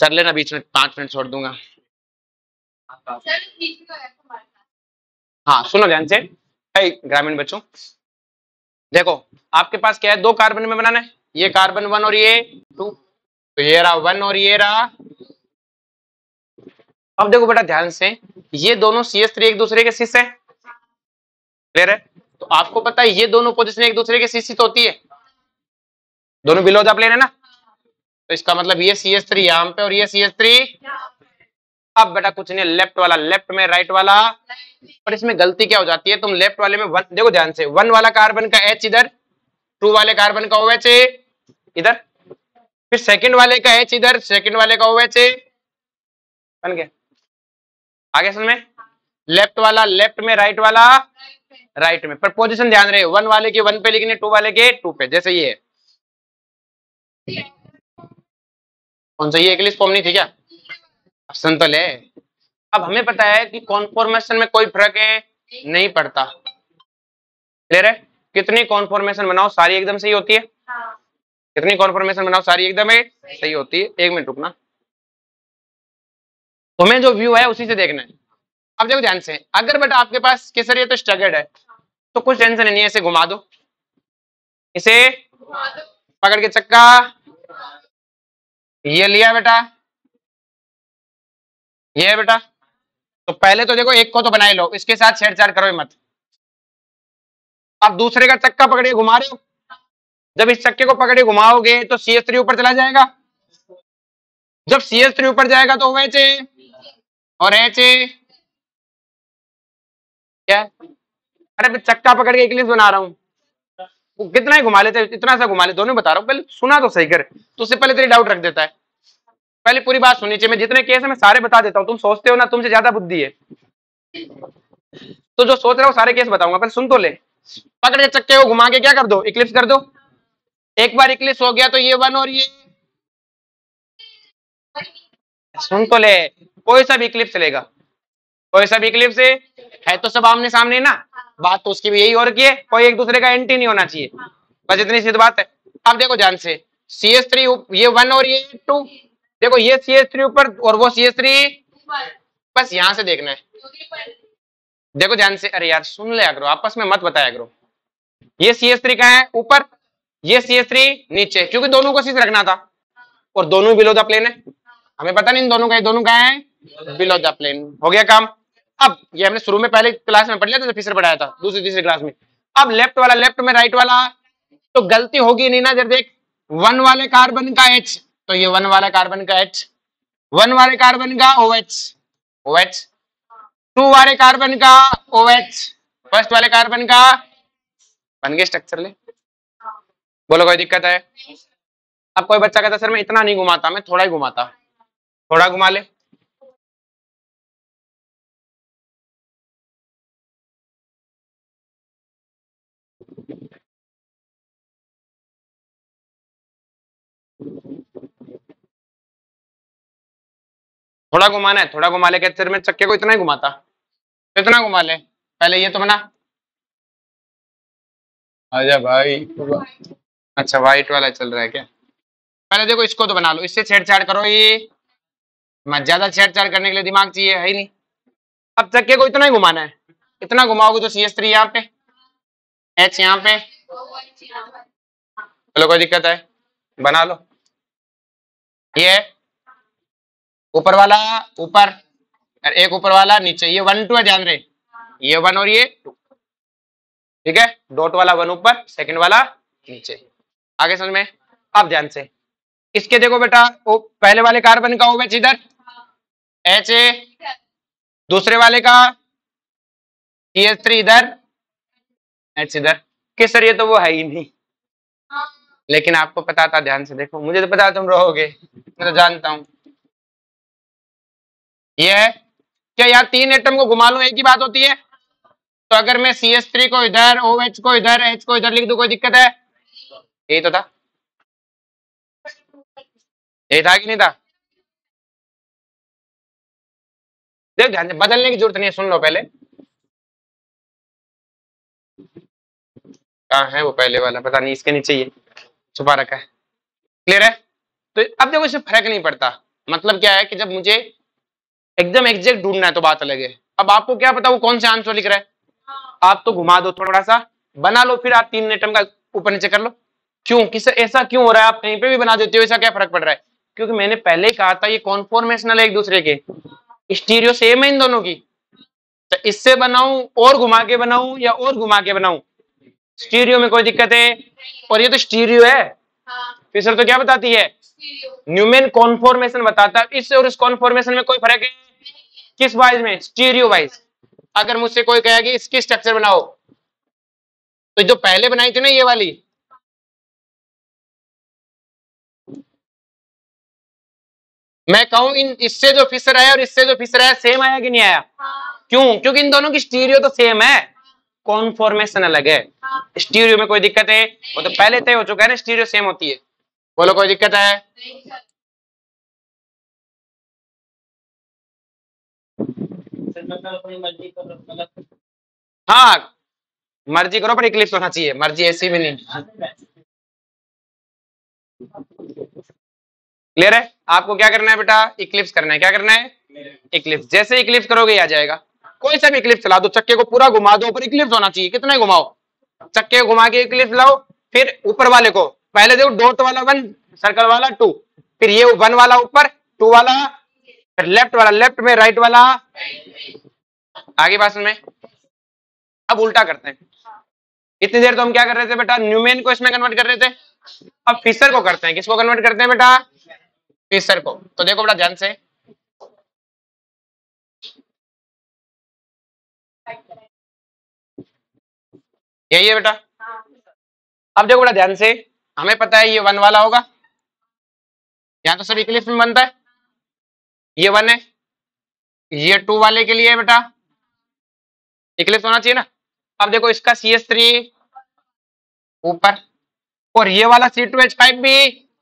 चल लेना बीच में, 5 मिनट छोड़ दूंगा। हाँ सुनो ध्यान से ग्रामीण बच्चों, देखो आपके पास क्या है, 2 कार्बन में बनाना है, ये कार्बन 1 और ये 2, तो ये रहा 1 और ये रहा। अब देखो बेटा ध्यान से, ये दोनों CH3 एक दूसरे के शीश है, क्लियर है? तो आपको पता है ये दोनों पोजिशन एक दूसरे के शीशित होती है, दोनों बिलो द प्लेन है ना, तो इसका मतलब ये CH3 यहाँ पे और ये CH3। अब बेटा कुछ नहीं, लेफ्ट वाला लेफ्ट में, राइट वाला, पर इसमें गलती क्या हो जाती है, तुम लेफ्ट वाले में देखो ध्यान से, 1 वाला कार्बन का H इधर, 2 वाले कार्बन का OH इधर, फिर सेकंड वाले का H इधर, सेकंड वाले का OH बन गया आगे सुन में। लेफ्ट वाला लेफ्ट में, राइट वाला राइट में, पर पोजिशन ध्यान रहे, 1 वाले के 1 पे लिखने, 2 वाले के 2 पे, जैसे ये है कौन सा, ये इक्लिप्स फॉर्म नहीं थी क्या? संतल है। अब हमें पता है कि कॉन्फॉर्मेशन में कोई फर्क है नहीं पड़ता, क्लियर है? कितनी कॉन्फॉर्मेशन बनाओ सारी एकदम सही होती है, कितनी कॉन्फॉर्मेशन बनाओ सारी एकदम सही होती है। 1 मिनट रुकना, तुम्हें जो व्यू है उसी से देखना है। अब देखो ध्यान से, अगर बेटा आपके पास केसर ये तो स्टगेड है, तो कुछ टेंशन नहीं है, इसे घुमा दो, इसे पकड़ के चक्का, ये लिया बेटा, ये बेटा, तो पहले तो देखो एक को तो बनाई लो, इसके साथ छेड़छाड़ करो मत। अब दूसरे का चक्का पकड़े घुमा रहे हो, जब इस चक्के को पकड़े घुमाओगे तो CH3 ऊपर चला जाएगा, जब CH3 ऊपर जाएगा तो OH और H क्या? अरे चक्का पकड़ के इक्लिप्स बना रहा हूं, कितना ही घुमा लेते, इतना सा घुमा लेते, दोनों बता रहा हूँ, पहले सुना तो सही कर, तो उससे पहले तेरी डाउट रख देता है, पहले पूरी बात सुननी चाहिए। मैं जितने केस है मैं सारे बता देता हूँ, तुम सोचते हो ना तुमसे ज्यादा बुद्धि है, तो जो सोच रहा हूँ सारे केस बताऊंगा, पहले सुन तो ले। पकड़ के चक्के को घुमा के क्या कर दो? इक्लिप्स कर दो। एक बार इक्लिप्स हो गया तो ये 1 और ये, सुन तो ले, कोई सा भी इक्लिप्स चलेगा, कोई सा भी इक्लिप्स है तो सब आमने सामने ना, बात तो उसकी भी यही और की है, कोई एक दूसरे का एंटी नहीं होना चाहिए, बस इतनी सीधी बात है। अब देखो ध्यान से, CH3 ये 1 और ये 2, देखो ये CH3 ऊपर और वो CH3, बस यहाँ से देखना है, देखो ध्यान से, अरे यार सुन ले करो, आपस में मत बताया करो। ये CH3 का है ऊपर, ये CH3 नीचे, क्योंकि दोनों को शीश रखना था, और दोनों बिलो द प्लेन है, हमें पता नहीं दोनों का है बिलो द प्लेन, हो गया काम। अब ये हमने शुरू में पहले क्लास में पढ़ लिया था, फिशर पढ़ाया था दूसरी क्लास में। अब लेफ्ट वाला लेफ्ट में, राइट वाला, तो गलती होगी नहीं ना, जब देख 1 वाले कार्बन का H तो ये वन वाला कार्बन का H, वन वाले कार्बन का OH, OH, टू वाले कार्बन का OH, फर्स्ट वाले कार्बन का बन गया स्ट्रक्चर ले। बोलो कोई दिक्कत है? अब कोई बच्चा कहता सर मैं इतना नहीं घुमाता, मैं थोड़ा ही घुमाता, थोड़ा घुमा ले। थोड़ा घुमाना है, थोड़ा घुमा ले। कहते मैं चक्के को इतना ही घुमाता, इतना घुमा ले पहले, ये तो मना। अच्छा भाई, अच्छा व्हाइट वाला चल रहा है क्या? पहले देखो इसको तो बना लो, इससे छेड़छाड़ करो। ये मत, ज्यादा छेड़छाड़ करने के लिए दिमाग चाहिए, है ही नहीं। अब चक्के को इतना ही घुमाना है, इतना घुमाओगे तो CH3 यहाँ पे, H यहाँ पे। चलो कोई दिक्कत है? बना लो। ये ऊपर वाला ऊपर, एक ऊपर वाला नीचे, ये 1 2 है ध्यान रहे, ये 1 और ये 2, ठीक है। डॉट वाला 1 ऊपर, सेकंड वाला नीचे। आगे समझ में? अब ध्यान से इसके देखो बेटा, वो पहले वाले कार्बन का OH इधर H, दूसरे वाले का CH3 इधर H इधर। कि सर ये तो वो है ही नहीं, लेकिन आपको पता था। ध्यान से देखो, मुझे तो पता तुम रहोगे, मैं तो जानता हूँ। ये है क्या यार, 3 एटम को घुमा लूं एक ही बात होती है। तो अगर मैं CH3 को इधर, OH को इधर, H को इधर लिख दूं, कोई दिक्कत है? यही तो था, यही था कि नहीं था? देख ध्यान से, बदलने की जरूरत नहीं है। सुन लो पहले, कहाँ है वो पहले वाला? पता नहीं, इसके नीचे ये छुपा रखा है। क्लियर है? तो अब देखो इससे फर्क नहीं पड़ता। मतलब क्या है कि जब मुझे एकदम एग्जैक्ट ढूंढना है तो बात अलग है। अब आपको क्या पता वो कौन सा आंसर लिख रहा है? आप तो घुमा दो, थोड़ा सा बना लो, फिर आप 3 एटम का ऊपर नीचे कर लो। क्यों? किस ऐसा क्यों हो रहा है? आप कहीं पे भी बना देते हो, ऐसा क्या फर्क पड़ रहा है? क्योंकि मैंने पहले ही कहा था ये कॉन्फॉर्मेशनल है एक दूसरे के, स्टीरियो सेम है इन दोनों की। तो इससे बनाऊं और घुमा के बनाऊं, या और घुमा के बनाऊं, स्टीरियो में कोई दिक्कत है? और ये तो स्टीरियो है। फिशर तो क्या बताती है? न्यूमैन कॉन्फॉर्मेशन बताता है। इससे और इस कॉन्फॉर्मेशन में कोई फर्क है? किस वाइज में? Stereo wise. अगर मुझसे कोई कहे कि इसकी स्ट्रक्चर बनाओ, तो जो पहले बनाई थी ना ये वाली, मैं कहूं इन इससे जो फिशर है और इससे जो फिशर है सेम आया कि नहीं आया? क्यों? क्योंकि इन दोनों की स्टीरियो तो सेम है, कॉन्फॉर्मेशन अलग है। स्टीरियो में कोई दिक्कत है? वो तो पहले तय हो चुका है ना, स्टीरियो सेम होती है। बोलो कोई दिक्कत है? हाँ, मर्जी करो पर इक्लिप्स होना चाहिए। मर्जी ऐसी भी नहीं। क्लियर है? आपको क्या करना है बेटा? इक्लिप्स करना है। क्या करना है? इक्लिप्स। जैसे इक्लिप्स करोगे आ जाएगा। कोई सा भी इक्लिप्स चला दो, चक्के को पूरा घुमा दो, ऊपर इक्लिप्स होना चाहिए। कितना ही घुमाओ, चक्के घुमा के इक्लिप्स लाओ। फिर ऊपर वाले को पहले देखो, डॉट वाला 1, सर्कल वाला 2, फिर ये 1 वाला ऊपर, 2 वाला, फिर लेफ्ट वाला, लेफ्ट में राइट वाला। आगे बात में अब उल्टा करते हैं। इतनी देर तो हम क्या कर रहे थे बेटा? न्यूमैन को इसमें कन्वर्ट कर रहे थे। अब फिशर को करते हैं। किसको कन्वर्ट करते हैं बेटा? फिशर को। तो देखो बेटा ध्यान से, यही है बेटा। अब देखो बेटा ध्यान से, हमें पता है ये 1 वाला होगा, यहाँ तो सब इक्लिप्स में बनता है। ये 1 है, ये 2 वाले के लिए है बेटा, इक्लिप्स होना चाहिए ना। अब देखो इसका CH3 ऊपर, और ये वाला C2H5 भी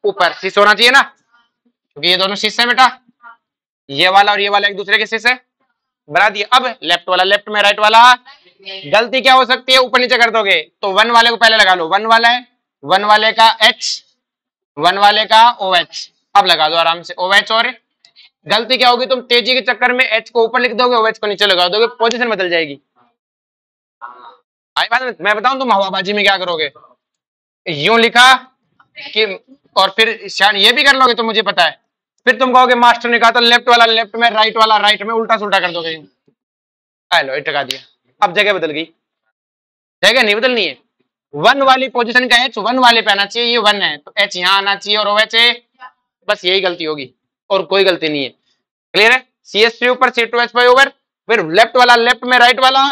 ऊपर, सीस होना चाहिए ना, क्योंकि ये दोनों सीस है बेटा। ये वाला और ये वाला एक दूसरे के सीस है, बना दिया। अब लेफ्ट वाला, लेफ्ट में राइट वाला। गलती क्या हो सकती है? ऊपर नीचे कर दोगे। तो 1 वाले को पहले लगा लो, 1 वाला है, 1 वाले का H, 1 वाले का OH। अब लगा दो आराम से OH। और गलती क्या होगी? तुम तेजी के चक्कर में H को ऊपर लिख दोगे, OH को नीचे लगा दोगे, पोजीशन बदल जाएगी। आई बात? मैं बताऊं तुम हवाबाजी में क्या करोगे? यूं लिखा कि, और फिर ये भी कर लोगे तो मुझे पता है। फिर तुम कहोगे मास्टर ने कहा था लेफ्ट वाला लेफ्ट में, राइट वाला राइट में, उल्टा सुल्टा कर दोगे। हेलो, टका दिया। अब जगह बदल गई। जगह नहीं बदलनी है, 1 वाली पोजीशन का H 1 वाले पे आना चाहिए। ये 1 है तो H यहाँ आना चाहिए, और OH बस यही गलती होगी और कोई गलती नहीं है। क्लियर है? CS के ऊपर C2H5 ओवर, फिर लेफ्ट वाला लेफ्ट में राइट वाला,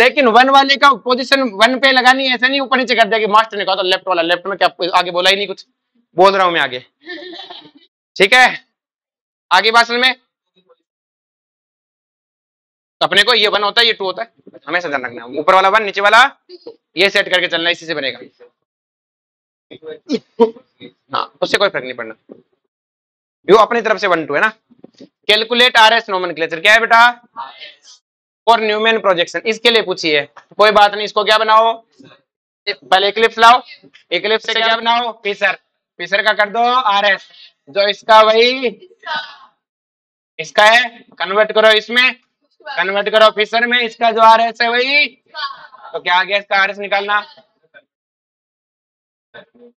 लेकिन वन वाले का पोजीशन वन पे लगानी है, ऐसे नहीं ऊपर नीचे कर दिया कि मास्टर ने कहा था लेफ्ट वाला लेफ्ट में, क्या आपको आगे बोला ही नहीं कुछ, बोल रहा हूं मैं आगे। ठीक है, आगे भाषण में अपने को ये वन होता है ये टू होता है, हमेशा ध्यान रखना, ऊपर वाला वन नीचे वाला ये सेट करके चलना, इसी से बनेगा। हाँ, उससे कोई फर्क नहीं पड़ना, यो अपनी तरफ से 1-2 है ना। कैलकुलेट RS नोमेनक्लेचर क्या है बेटा, और न्यूमैन प्रोजेक्शन इसके लिए पूछी है, कोई बात नहीं। इसको क्या बनाओ, पहले इक्लिप्स लाओ, इक्लिप्स से क्या बनाओ, फिशर, फिशर का कर दो RS, जो इसका वही इसका है, कन्वर्ट करो इसमें, कन्वर्ट करो फिशर में, इसका जो RS है वही, तो क्या आ गया इसका RS निकालना।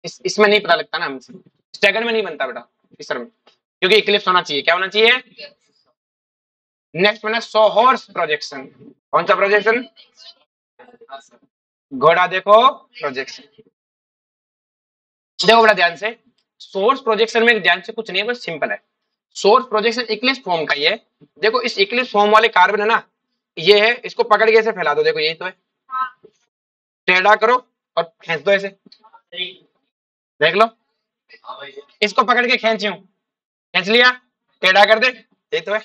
इसमें नहीं पता लगता ना हमसे, स्टैगर्ड में नहीं बनता बेटा फिशर में, क्योंकि इक्लिप्स होना चाहिए, क्या होना चाहिए। नेक्स्ट बना सॉहॉर्स प्रोजेक्शन, कौन सा प्रोजेक्शन, घोड़ा देखो प्रोजेक्शन। देखो बड़ा ध्यान से, सोर्स प्रोजेक्शन में ध्यान से कुछ नहीं है, बस सिंपल है। सोर्स प्रोजेक्शन इक्लिप्स फॉर्म का ही है, देखो इस इक्लिप्स फॉर्म वाले कार्बन है ना, ये है, इसको पकड़ के ऐसे फैला दो, देखो यही तो है, टेढ़ा करो और खेच दो ऐसे, देख लो, इसको पकड़ के खेच यूं, खेच लिया, टेढ़ा कर दे, यही तो है।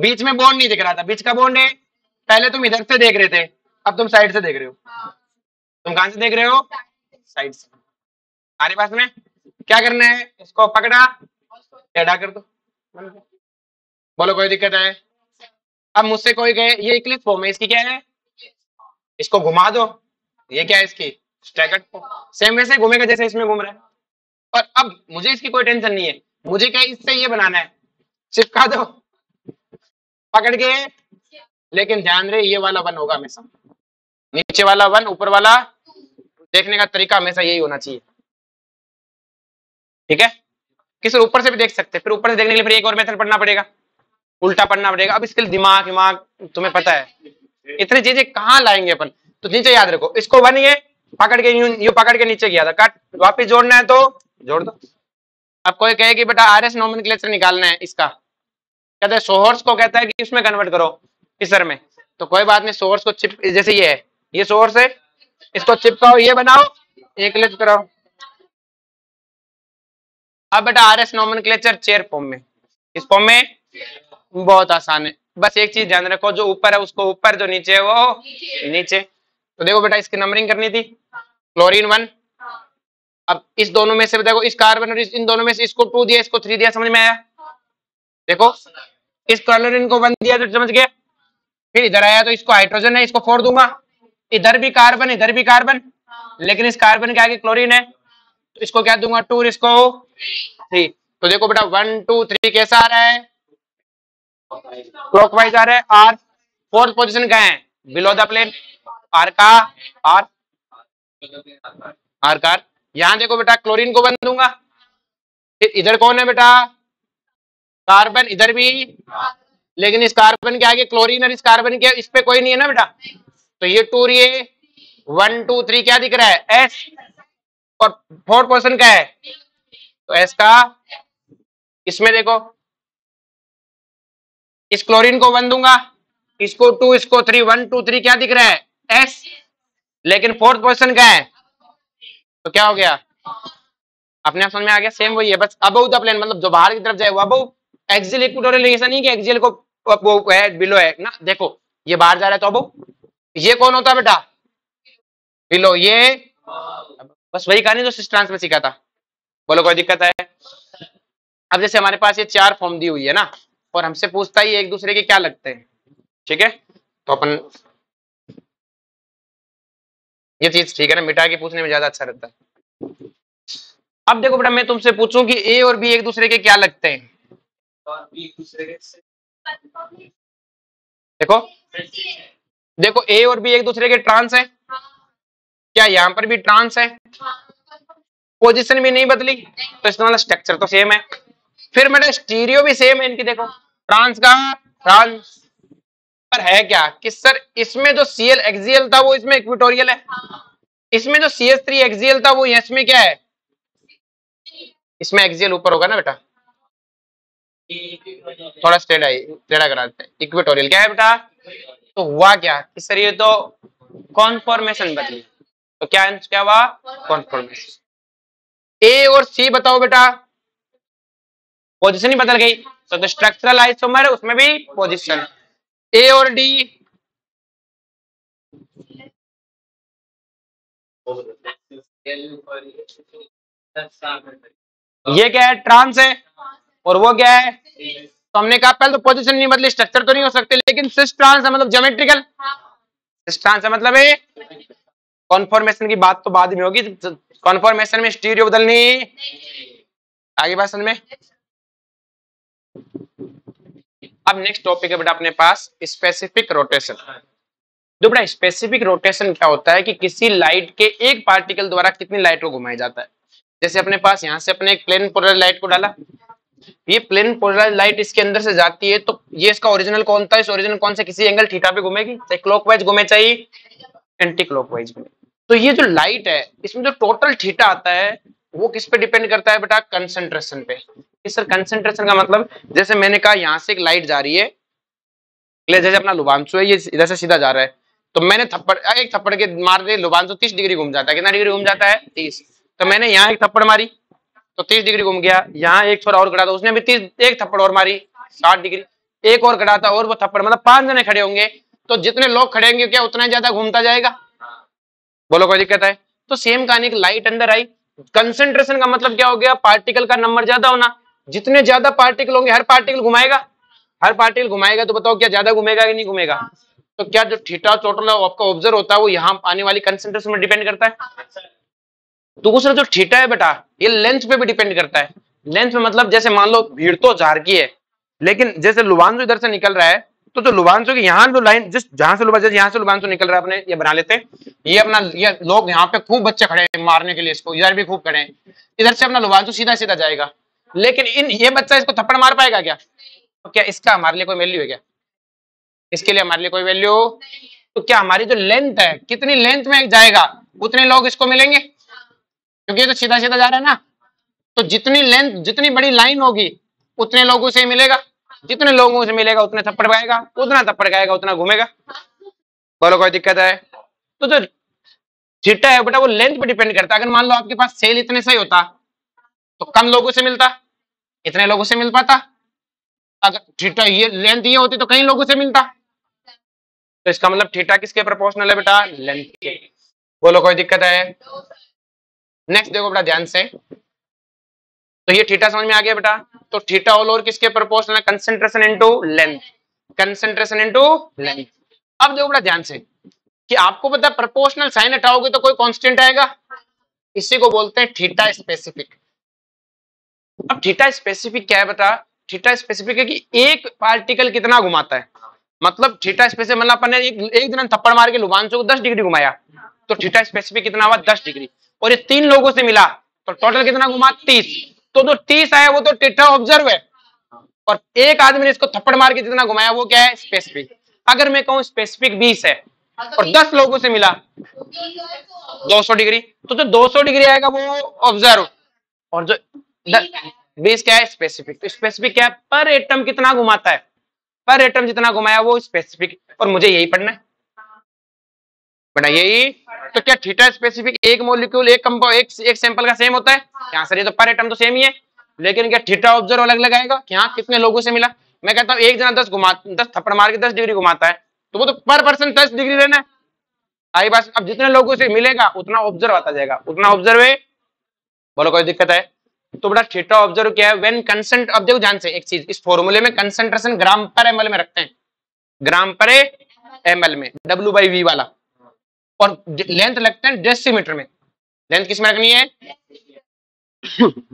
बीच में बॉन्ड नहीं दिख रहा था, बीच का बॉन्ड है, पहले तुम इधर से देख रहे थे, अब तुम साइड से देख रहे हो। तुम कहां से देख रहे हो, साइड से। हमारे पास में क्या करना है, इसको पकड़ा टेढ़ा कर दो, बोलो कोई दिक्कत है। अब मुझसे कोई गए, ये इक्लिप्स फॉर्म है, इसकी क्या है, इसको घुमा दो, ये क्या है इसकी स्टैगर्ड फॉर्म, सेम वैसे घूमेगा जैसे इसमें घूम रहा है। और अब मुझे इसकी कोई टेंशन नहीं है, मुझे क्या इससे ये बनाना है, चिपका दो पकड़ के, लेकिन ध्यान रहे ये वाला वन होगा हमेशा, नीचे वाला वन ऊपर वाला, देखने का तरीका हमेशा यही होना चाहिए। ठीक है, किसी ऊपर से भी देख सकते, फिर ऊपर से देखने के लिए फिर एक और मेथड पढ़ना पड़ेगा, उल्टा पढ़ना पड़ेगा। अब इसके लिए दिमाग दिमाग तुम्हें पता है, इतनी चीजें कहाँ लाएंगे अपन, तो नीचे याद रखो, इसको वन ये पकड़ के यूं पकड़ के नीचे गया था, कट, वापिस जोड़ना है तो जोड़ दो। अब कोई कहे कि बेटा RS नोमेनक्लेचर निकालना है इसका, कहते हैं सोहर्स को कहता है कि इसमें कन्वर्ट करो फिशर में, तो कोई बात नहीं, सोहर्स को चिप, जैसे ये है, ये सोहर्स है, इसको चिपकाओ, ये बनाओ, इक्लिप्स कराओ। अब बेटा RS नोमेनक्लेचर चेयर फॉर्म में, इस फॉर्म में बहुत आसान है, बस एक चीज ध्यान रखो, जो ऊपर है उसको ऊपर, जो नीचे है वो नीचे। तो देखो बेटा इसकी नंबरिंग करनी थी, क्लोरीन 1, अब इस दोनों में से देखो, इस कार्बन और इन दोनों में से इसको 2 दिया, इसको 3 दिया, समझ में आया। देखो इस क्लोरीन को 1 दिया तो समझ गया, फिर इधर आया तो इसको हाइड्रोजन है, इसको 4 दूंगा, इधर भी कार्बन, इधर भी कार्बन, लेकिन इस कार्बन के आगे क्लोरीन है, तो इसको क्या दूंगा 2, इसको 3। तो देखो बेटा 1 2 3 कैसा आ रहा है, क्लॉकवाइज आ रहा है। आर फोर्थ पोजिशन का है, बिलो द प्लेन, आर का आर, आर का आर। यहां देखो बेटा क्लोरीन को 1 दूंगा, फिर इधर कौन है बेटा कार्बन, इधर भी, लेकिन इस कार्बन के आगे क्लोरीन और इस कार्बन के इस पे कोई नहीं है ना बेटा, तो ये 2 ये 1 2 3 क्या दिख रहा है S, और 4th पोजीशन का है तो S का, इसमें देखो इस क्लोरीन को 1 दूंगा, इसको 2, इसको 3, 1 2 3 क्या दिख रहा है S, लेकिन 4th पोजीशन का है तो क्या हो गया, अपने आप समझ में आ गया, सेम वही है बस। अब द प्लेन मतलब जो बाहर की तरफ जाए वो अब एक्सियल इक्विटोरियल, ऐसा नहीं कि एक्सियल को वो है बिलो है ना, देखो ये बाहर जा रहा है तो अब ये कौन होता है बेटा बिलो, ये बस वही कहानी जो सिस्ट्रांस में सीखा था, बोलो कोई दिक्कत है। अब जैसे हमारे पास ये 4 फॉर्म दी हुई है ना, और हमसे पूछता ही एक दूसरे के क्या लगते हैं, ठीक है, तो अपन ये चीज ठीक है ना, मिटा के पूछने में ज्यादा अच्छा रहता है। अब देखो बेटा मैं तुमसे पूछूं कि A और B एक दूसरे के क्या लगते हैं, और B दूसरे के देखो देखो A और B एक दूसरे के ट्रांस है, क्या यहाँ पर भी ट्रांस है, पोजीशन भी नहीं बदली, तो इसमें वाला स्ट्रक्चर तो सेम है। फिर मेरा स्टीरियो भी सेम है इनकी, देखो ट्रांस का ट्रांस, पर है क्या कि सर इसमें जो Cl एक्सियल था वो इसमें इक्विटोरियल है, इसमें जो CH3 एक्सियल था वो इसमें क्या है इसमें एक्सियल ऊपर होगा ना बेटा, थोड़ा टेढ़ा करा देते हैं। इक्वेटोरियल क्या है बेटा, तो हुआ क्या कि सर ये तो कॉन्फॉर्मेशन बदली, तो क्या हुआ कॉन्फॉर्मेशन। ए और सी बताओ बेटा पोजीशन ही बदल गई, तो स्ट्रक्चरल आइसोमर उसमें भी पोजीशन। ए और डी ये क्या है ट्रांस है और वो क्या है, तो हमने कहा पहले तो पोजीशन नहीं बदली, स्ट्रक्चर तो नहीं हो सकते, लेकिन सिस ट्रांस है मतलब ज्योमेट्रिकल, सिस ट्रांस है मतलब है कॉन्फॉर्मेशन की बात तो बाद में होगी, कॉन्फॉर्मेशन में स्टीरियो बदलनी। आगे बात समझ में। अब नेक्स्ट टॉपिक है बेटा अपने पास स्पेसिफिक रोटेशन। तो बेटा स्पेसिफिक रोटेशन क्या होता है कि किसी लाइट के एक पार्टिकल द्वारा कितनी लाइट को घुमाया जाता है। जैसे अपने पास यहाँ से अपने एक प्लेन पोलराइज्ड लाइट को डाला, ये प्लेन पोलराइज्ड लाइट इसके अंदर से जाती है, तो ये इसका ओरिजिनल कौन था, इस ओरिजिनल कौन से किसी एंगल थीटा पे घूमेगी, चाहे क्लॉकवाइज घूमे चाहे एंटी क्लॉकवाइज घूमे। तो ये जो लाइट है इसमें जो टोटल थीटा आता है वो किस पे डिपेंड करता है बेटा, कंसंट्रेशन पे। सर कंसंट्रेशन का मतलब जैसे मैंने कहा यहाँ से एक लाइट जा रही है, जैसे अपना लुभांशु है ये इधर से सीधा जा रहा है, तो मैंने एक थप्पड़ के मार दे, लुभांशु 30 डिग्री घूम जाता है, कितना डिग्री घूम जाता है 30, तो मैंने यहाँ एक थप्पड़ मारी तो 30 डिग्री घूम गया, यहाँ एक छोरा और खड़ा था उसने भी 30, एक थप्पड़ और मारी 60 डिग्री, एक और खड़ा था और वो थप्पड़, मतलब 5 जने खड़े होंगे तो जितने लोग खड़े होंगे क्या उतना ज्यादा घूमता जाएगा, बोलो कोई दिक्कत है। तो सेम कहानी एक लाइट अंदर आई, कंसेंट्रेशन का मतलब क्या हो गया, पार्टिकल का नंबर ज्यादा होना, जितने ज्यादा पार्टिकल होंगे हर पार्टिकल घुमाएगा, हर पार्टिकल घुमाएगा तो बताओ क्या ज्यादा घूमेगा कि नहीं घूमेगा। तो क्या जो थीटा टोटल आपका ऑब्जर्व होता है वो यहाँ आने वाली कंसेंट्रेशन में डिपेंड करता है। दूसरा जो थीटा है बेटा ये लेंथ पे भी डिपेंड करता है। लेंथ में मतलब जैसे मान लो भीड़ तो जार की है, लेकिन जैसे लुभांशु इधर से निकल रहा है तो जो लुभांशु की यहाँ जो लाइन जिस यहाँ से लुभांशु निकल रहा है, अपने ये बना लेते हैं, ये अपना ये लोग यहाँ पे खूब बच्चे खड़े हैं मारने के लिए इसको, इधर भी खूब खड़े हैं, इधर से अपना लुभांशु सीधा सीधा जाएगा, लेकिन ये बच्चा इसको थप्पड़ मार पाएगा क्या, तो क्या इसका हमारे लिए कोई वैल्यू है क्या, इसके लिए हमारे लिए कोई वैल्यू। तो क्या हमारी जो लेंथ है कितनी लेंथ में जाएगा उतने लोग इसको मिलेंगे, क्योंकि ये तो सीधा सीधा जा रहा है ना, तो जितनी लेंथ जितनी बड़ी लाइन होगी उतने लोगों से मिलेगा, जितने लोगों से मिलेगा उतने थप्पड़ खाएगा, उतना थप्पड़ खाएगा उतना घूमेगा, बोलो कोई दिक्कत है। तो जो थीटा है बेटा वो लेंथ पर डिपेंड करता है। अगर मान लो आपके पास सेल इतने सही होता तो कम लोगों से मिलता, इतने लोगों से मिल पाता। अगर थीटा ये लेंथ ये होती तो कई लोगों से मिलता। तो इसका मतलब थीटा किसके प्रोपोर्शनल है बेटा, लेंथ के। बोलो कोई दिक्कत है। नेक्स्ट देखो बेटा ध्यान से, तो ये थीटा समझ में आ गया बेटा। तो थीटा ऑल ओवर किसके प्रोपोर्शनल है, concentration into length, concentration into length. अब देखो बेटा ध्यान से कि आपको पता प्रोपोर्शनल साइन हटाओगे तो कोई कांस्टेंट आएगा, इसी को बोलते हैं थीटा स्पेसिफिक। अब थीटा स्पेसिफिक क्या है बेटा, थीटा स्पेसिफिक है कि एक पार्टिकल कितना घुमाता है। मतलब थीटा स्पेसिफिक मतलब अपन ने एक दिन थप्पड़ मार के लुभांशु को 10 डिग्री घुमाया, तो थीटा स्पेसिफिक कितना हुआ 10 डिग्री, और ये 3 लोगों से मिला तो टोटल कितना घुमा 30। तो जो 30 आया वो तो थीटा ऑब्जर्व है, और एक आदमी ने इसको थप्पड़ मार के जितना घुमाया वो क्या है स्पेसिफिक। अगर मैं कहूँ स्पेसिफिक 20 है और 10 लोगों से मिला 200 डिग्री, तो जो 200 डिग्री आएगा वो ऑब्जर्व, और जो 20 क्या है स्पेसिफिक। तो स्पेसिफिक क्या है, पर एटम कितना घुमाता है, पर एटम जितना घुमाया वो स्पेसिफिक। और मुझे यही पढ़ना है बेटा, यही। तो क्या थीटा स्पेसिफिक एक मॉलिक्यूल एक सैंपल का सेम होता है? यहाँ सर ये तो पर एटम तो सेम ही है, लेकिन क्या थीटा ऑब्जर्व अलग लगाएगा कि हाँ कितने लोगों से मिला। मैं कहता हूँ एक जना 10 थप्पड़ मार के 10 डिग्री घुमाता है, तो वो तो पर पर्सन 10 डिग्री रहना है। आई बात, अब जितने लोगों से मिलेगा उतना ऑब्जर्व आता जाएगा, उतना ऑब्जर्व है, बोलो कोई दिक्कत है। तो बेटा थीटा ऑब्जर्व क्या है व्हेन कंसेंट। अब देखो ध्यान से एक चीज, इस फॉर्मूले में कंसंट्रेशन ग्राम पर एमएल में रखते हैं, ग्राम पर एमएल में W by V वाला, और लेंथ लगते हैं डेसीमीटर में। लेंथ किस में रखनी है,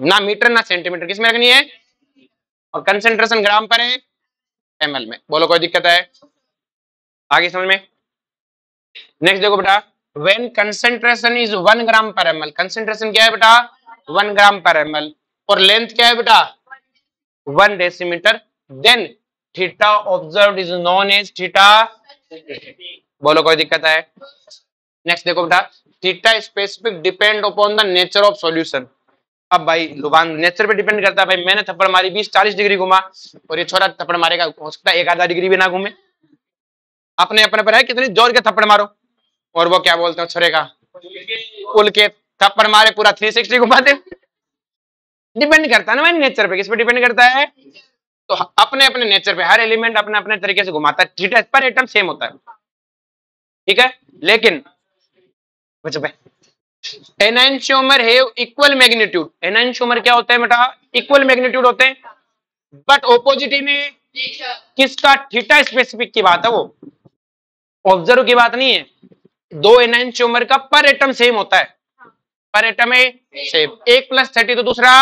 ना मीटर ना सेंटीमीटर, किस में रखनी है, और कंसंट्रेशन ग्राम पर एमएल में, बोलो कोई दिक्कत है। आगे समझ में। नेक्स्ट देखो बेटा, when concentration is 1 gram per mL. Concentration क्या है बेटा 1 ग्राम पर एमएल, और लेंथ क्या है बेटा 1 decimetre, then theta observed is known as theta, बोलो कोई दिक्कत है। नेक्स्ट देखो बेटा, theta specific depend upon the nature of solution. अब भाई लुभान नेचर पे डिपेंड करता है। भाई मैंने थप्पड़ मारी 20-40 डिग्री घुमा और ये छोरा थप्पड़ मारेगा हो सकता है 1 आधा डिग्री भी ना घूमे। अपने अपने पर है कितनी जोर के थप्पड़ मारो और वो क्या बोलते हैं छोरे का पुल के थप्पड़ मारे पूरा 360 घुमाते। डिपेंड करता है ना भाई नेचर पे, किस पे डिपेंड करता है। तो अपने अपने नेचर पे हर एलिमेंट अपने अपने तरीके से घुमाता है, थीटा पर एटम सेम होता है, ठीक है। लेकिन enantiomer have equal magnitude, enantiomer क्या होते हैं बेटा इक्वल मैग्नीट्यूड होते हैं, बट ऑपोजिट में किसका थीटा स्पेसिफिक की बात है, वो ऑब्जर्व की बात नहीं है। 2 एनाइसोमर का पर एटम सेम होता है, पर एटम है सेम, 1 + 30 तो दूसरा,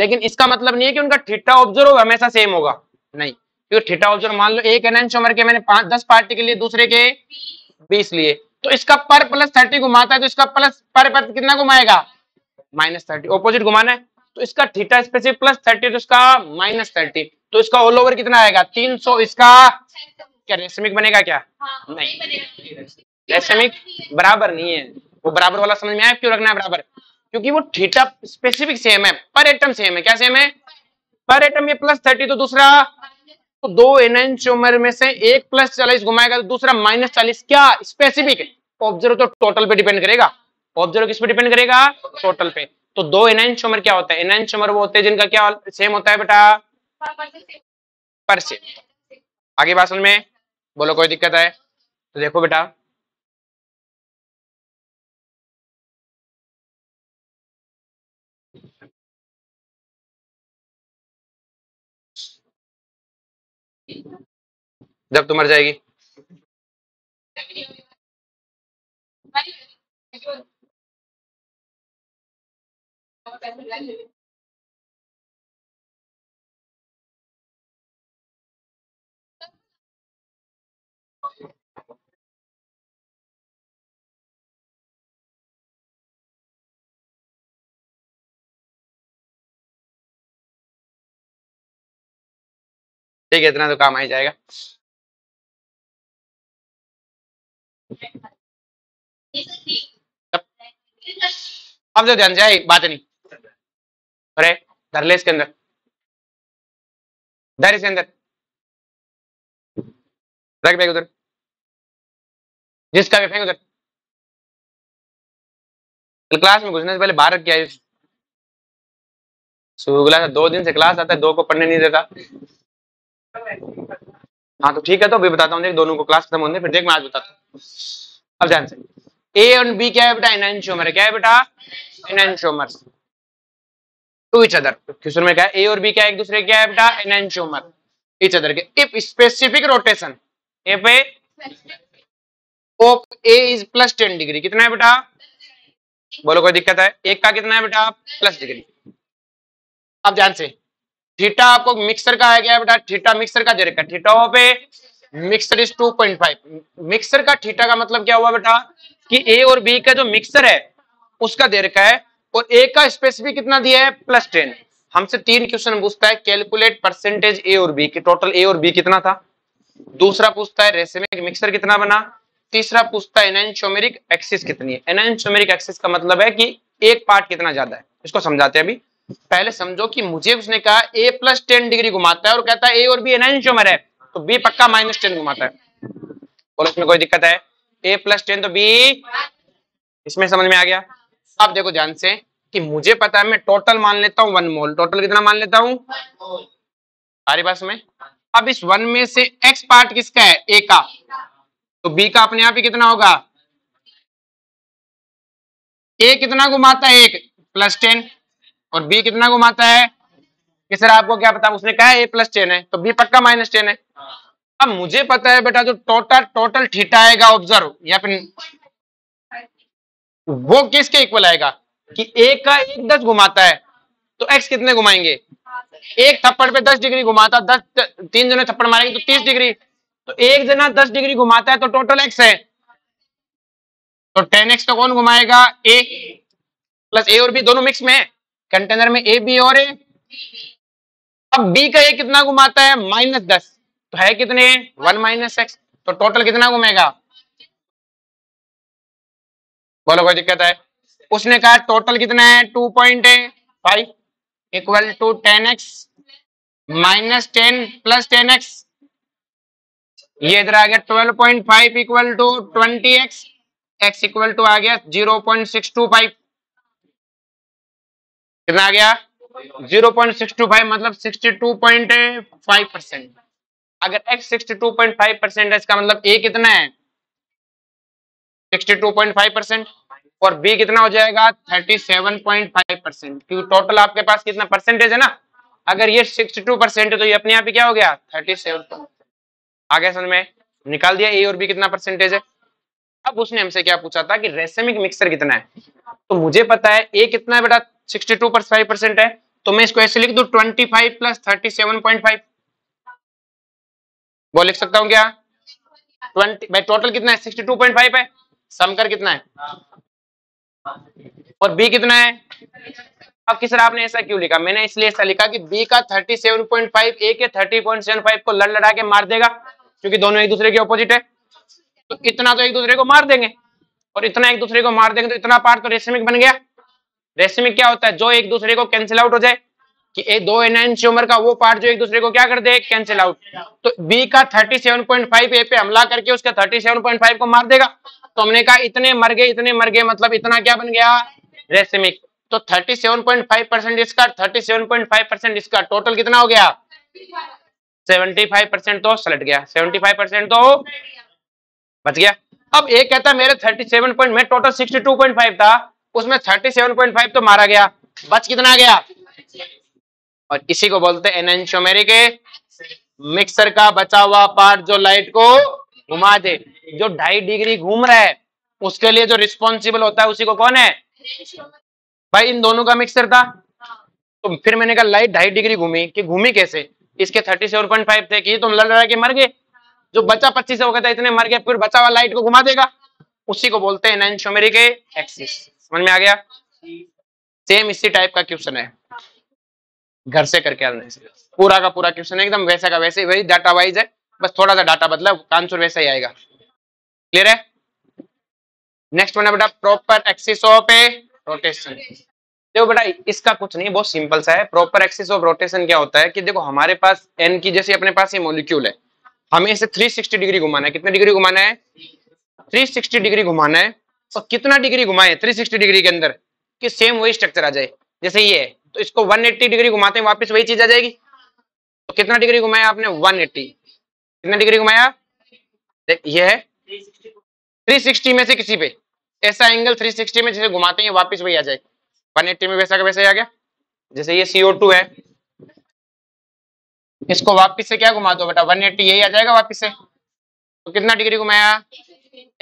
लेकिन इसका मतलब नहीं है कि उनका थीटा ऑब्जर्व हमेशा सेम होगा, नहीं। क्योंकि थीटा ऑब्जर्व मान लो एक एनाइसोमर के मैंने 5-10 पार्टी के लिए दूसरे के 20 लिए, तो इसका पर +30 घुमाता है तो इसका प्लस पर कितना घुमाएगा -30। ऑपोजिट घुमाना है तो इसका थीटा स्पेसिफिक +30 तो इसका -30, तो इसका ऑल ओवर कितना आएगा 300। इसका क्या रेशमिक बनेगा क्या? हाँ, नहीं, रेशमिक बराबर नहीं है। वो बराबर वाला समझ में आया क्यों रखना है बराबर, क्योंकि वो थीटा स्पेसिफिक सेम है, पर एटम सेम है। क्या सेम है? पर एटम। ये +30 तो दूसरा, तो 2 एनाइसोमर में से एक +40 घुमाएगा तो दूसरा -40। क्या स्पेसिफिक है? ऑब्जर्व तो टोटल पे डिपेंड करेगा। ऑब्जर्व किस पे डिपेंड करेगा? टोटल पे। तो 2 एनाइसोमर क्या होता है? एनाइसोमर वो होते हैं जिनका क्या सेम होता है बेटा पर से। आगे भाषण में बोलो कोई दिक्कत है तो देखो बेटा जब तू मर जाएगी ठीक है, इतना तो काम आ ही जाएगा। अब जो ध्यान जाए बात नहीं, अरे धर ले इसके अंदर, धर इसके अंदर, रख बैग उधर, जिसका भी फेंक उधर। क्लास में घुसने से पहले बाहर रख के आए। सुगला 2 दिन से क्लास आता है, 2 को पढ़ने नहीं देता। हाँ तो ठीक है, तो अभी बताता हूँ, देख दोनों को क्लास खत्म होने फिर देख मैं आज बताता हूँ। अब ध्यान से, ए और बी क्या है बेटा? एनाइसोमर। क्या है बेटा? Enantiomer. To each other, question में क्या है? ए और बी क्या है एक दूसरे क्या है बेटा? एनाइसोमर। इच अदर के if specific rotation F A of A is +10 degree. कितना है बेटा? बोलो कोई दिक्कत है? एक का कितना है बेटा? +10 डिग्री। अब ध्यान से, थीटा आपको मिक्सर का है क्या बेटा? थीटा मिक्सर का जरिए का थीटा हो पे मिक्सर इज 2.5। मिक्सर का थीटा का मतलब क्या हुआ बेटा कि ए और बी का जो मिक्सर है उसका दे रखा है और ए का स्पेसिफिक कितना दिया है? +10। हमसे 3 क्वेश्चन पूछता है, कैलकुलेट परसेंटेज ए और बी के, टोटल ए और बी कितना था। दूसरा पूछता है रेसिमिक मिक्सर कितना बना। तीसरा पूछता है एनाइसोमेरिक एक्सिस कितनी है। एनाइसोमेरिक एक्सिस का मतलब है कि एक पार्ट कितना ज्यादा है। इसको समझाते हैं अभी, पहले समझो कि मुझे उसने कहा ए +10 डिग्री घुमाता है और कहता है ए और बी एनाइसोमर है, तो बी पक्का -10 घुमाता है। बोलो इसमें कोई दिक्कत है? ए +10 तो बी, इसमें समझ में आ गया। अब देखो ध्यान से कि मुझे पता है, मैं टोटल मान लेता हूँ 1 मोल। टोटल कितना मान लेता हूँ? सारी बात में। अब इस 1 में से x पार्ट किसका है? ए का, तो बी का अपने आप ही कितना होगा? ए कितना घुमाता है? 1 +10, और बी कितना घुमाता है? कि सर आपको क्या पता, उसने कहा ए +10 है तो बी पक्का -10 है। अब मुझे पता है बेटा जो टोटल थीटा आएगा ऑब्जर्व या फिर वो किसके इक्वल आएगा कि ए का 1/10 घुमाता है तो x कितने घुमाएंगे? 1 थप्पड़ पे 10 डिग्री घुमाता, 10 3 जने थप्पड़ मारेंगे तो 30 डिग्री, तो 1 जना 10 डिग्री घुमाता है तो टोटल x है, तो 10x तो कौन घुमाएगा? ए। प्लस ए और बी दोनों मिक्स में है, कंटेनर में ए बी और ए। अब बी का ए कितना घुमाता है? -10, तो है कितने? 1 - x, तो टोटल कितना घूमेगा? बोलो कोई दिक्कत है? उसने कहा टोटल कितना है 2.5 equal to 10x minus 10 plus 10x, ये इधर आ गया 12.5 equal to 20x, x equal to आ गया 0.625, कितना आ गया 0.625, मतलब 62.5%। अगर x 62.5% है इसका मतलब a कितना है 62.5% और B कितना हो जाएगा 37.5%, क्योंकि टोटल आपके पास कितना परसेंटेज है ना, अगर ये 62% है तो ये अपने आप ही क्या हो गया 37। आगे समझ में निकाल दिया A और B कितना परसेंटेज है। अब उसने हमसे क्या पूछा था कि रेसिमिक मिक्सचर कितना है, तो मुझे पता है A कितना है बेटा 62.5% है, तो मैं इसको ऐसे लिख दू 25 + 37.5, वो लिख सकता हूँ क्या 20 भाई। टोटल कितना है 62.5 है, सम कर कितना है और B कितना है। अब कि सर आपने ऐसा क्यों लिखा, मैंने इसलिए ऐसा लिखा कि B का 37.5 A के 30.75 को लड़ लड़ा के मार देगा, क्योंकि दोनों एक दूसरे के ऑपोजिट है, तो इतना तो एक दूसरे को मार देंगे और इतना एक दूसरे को मार देंगे, तो इतना पार्ट तो रेसिमिक बन गया। रेसिमिक क्या होता है, जो एक दूसरे को कैंसिल आउट हो जाए, कि ए दो एनएनसी उम्र का वो पार्ट जो एक दूसरे को क्या कर दे कैंसिल आउट। तो B का 37.5 A पे हमला करके उसका 37.5 को मार देगा, तो हमने कहा इतने मर गए मतलब इतना क्या बन गया रेसिमिक। तो 37.5% इसका 37.5% इसका, टोटल कितना हो गया 75% तो सलट गया, 75% तो बच गया। अब एक कहता मेरे 37 में टोटल 62.5 था, उसमें 37.5 तो मारा गया, बच कितना गया, और इसी को बोलते हैं एनएंटिओमेरिक मिक्सर का बचा हुआ पार्ट जो लाइट को घुमा दे, जो 2.5 डिग्री घूम रहा है उसके लिए जो रिस्पॉन्सिबल होता है उसी को कौन है भाई। इन दोनों का मिक्सर था, तो फिर मैंने कहा लाइट 2.5 डिग्री घूमी, कि घूमी कैसे, इसके 37.5 थे कि तुम लड़ रहा के मर गए, जो बचा 25 हो गया था इतने मर गए, फिर बचा हुआ लाइट को घुमा देगा, उसी को बोलते हैं एनएंटिओमेरिक एक्सिस। समझ में आ गया। सेम इसी टाइप का क्वेश्चन है, घर से करके आने से पूरा का पूरा क्वेश्चन है, एकदम वैसा का वैसे, वही डाटा वाइज है, बस थोड़ा सा डाटा बदला, आंसर वैसा ही आएगा। क्लियर है। नेक्स्ट वन है बेटा प्रॉपर एक्सिस ऑफ रोटेशन। देखो बेटा इसका कुछ नहीं, बहुत सिंपल सा है। प्रॉपर एक्सिस ऑफ रोटेशन क्या होता है कि देखो हमारे पास एन की, जैसे अपने पास ये मॉलिक्यूल है, हमें इसे 360 डिग्री घुमाना है। कितने डिग्री घुमाना है, 360 डिग्री घुमाना है, और कितना डिग्री घुमाए 360 डिग्री के अंदर कि सेम वही स्ट्रक्चर आ जाए, जैसे ये है तो इसको 180 डिग्री घुमाते हैं वापस वही चीज आ जाएगी। तो कितना डिग्री घुमाया आपने 180, कितना डिग्री घुमाया ये है 360 में से किसी पे ऐसा एंगल 360 में जैसे घुमाते हैं वापस वही आ जाए, 180 में वैसा का वैसा ही आ गया। जैसे ये CO2 है, इसको वापस से क्या घुमा दो बेटा 180, यही आ जाएगा वापस से। तो कितना डिग्री घुमाया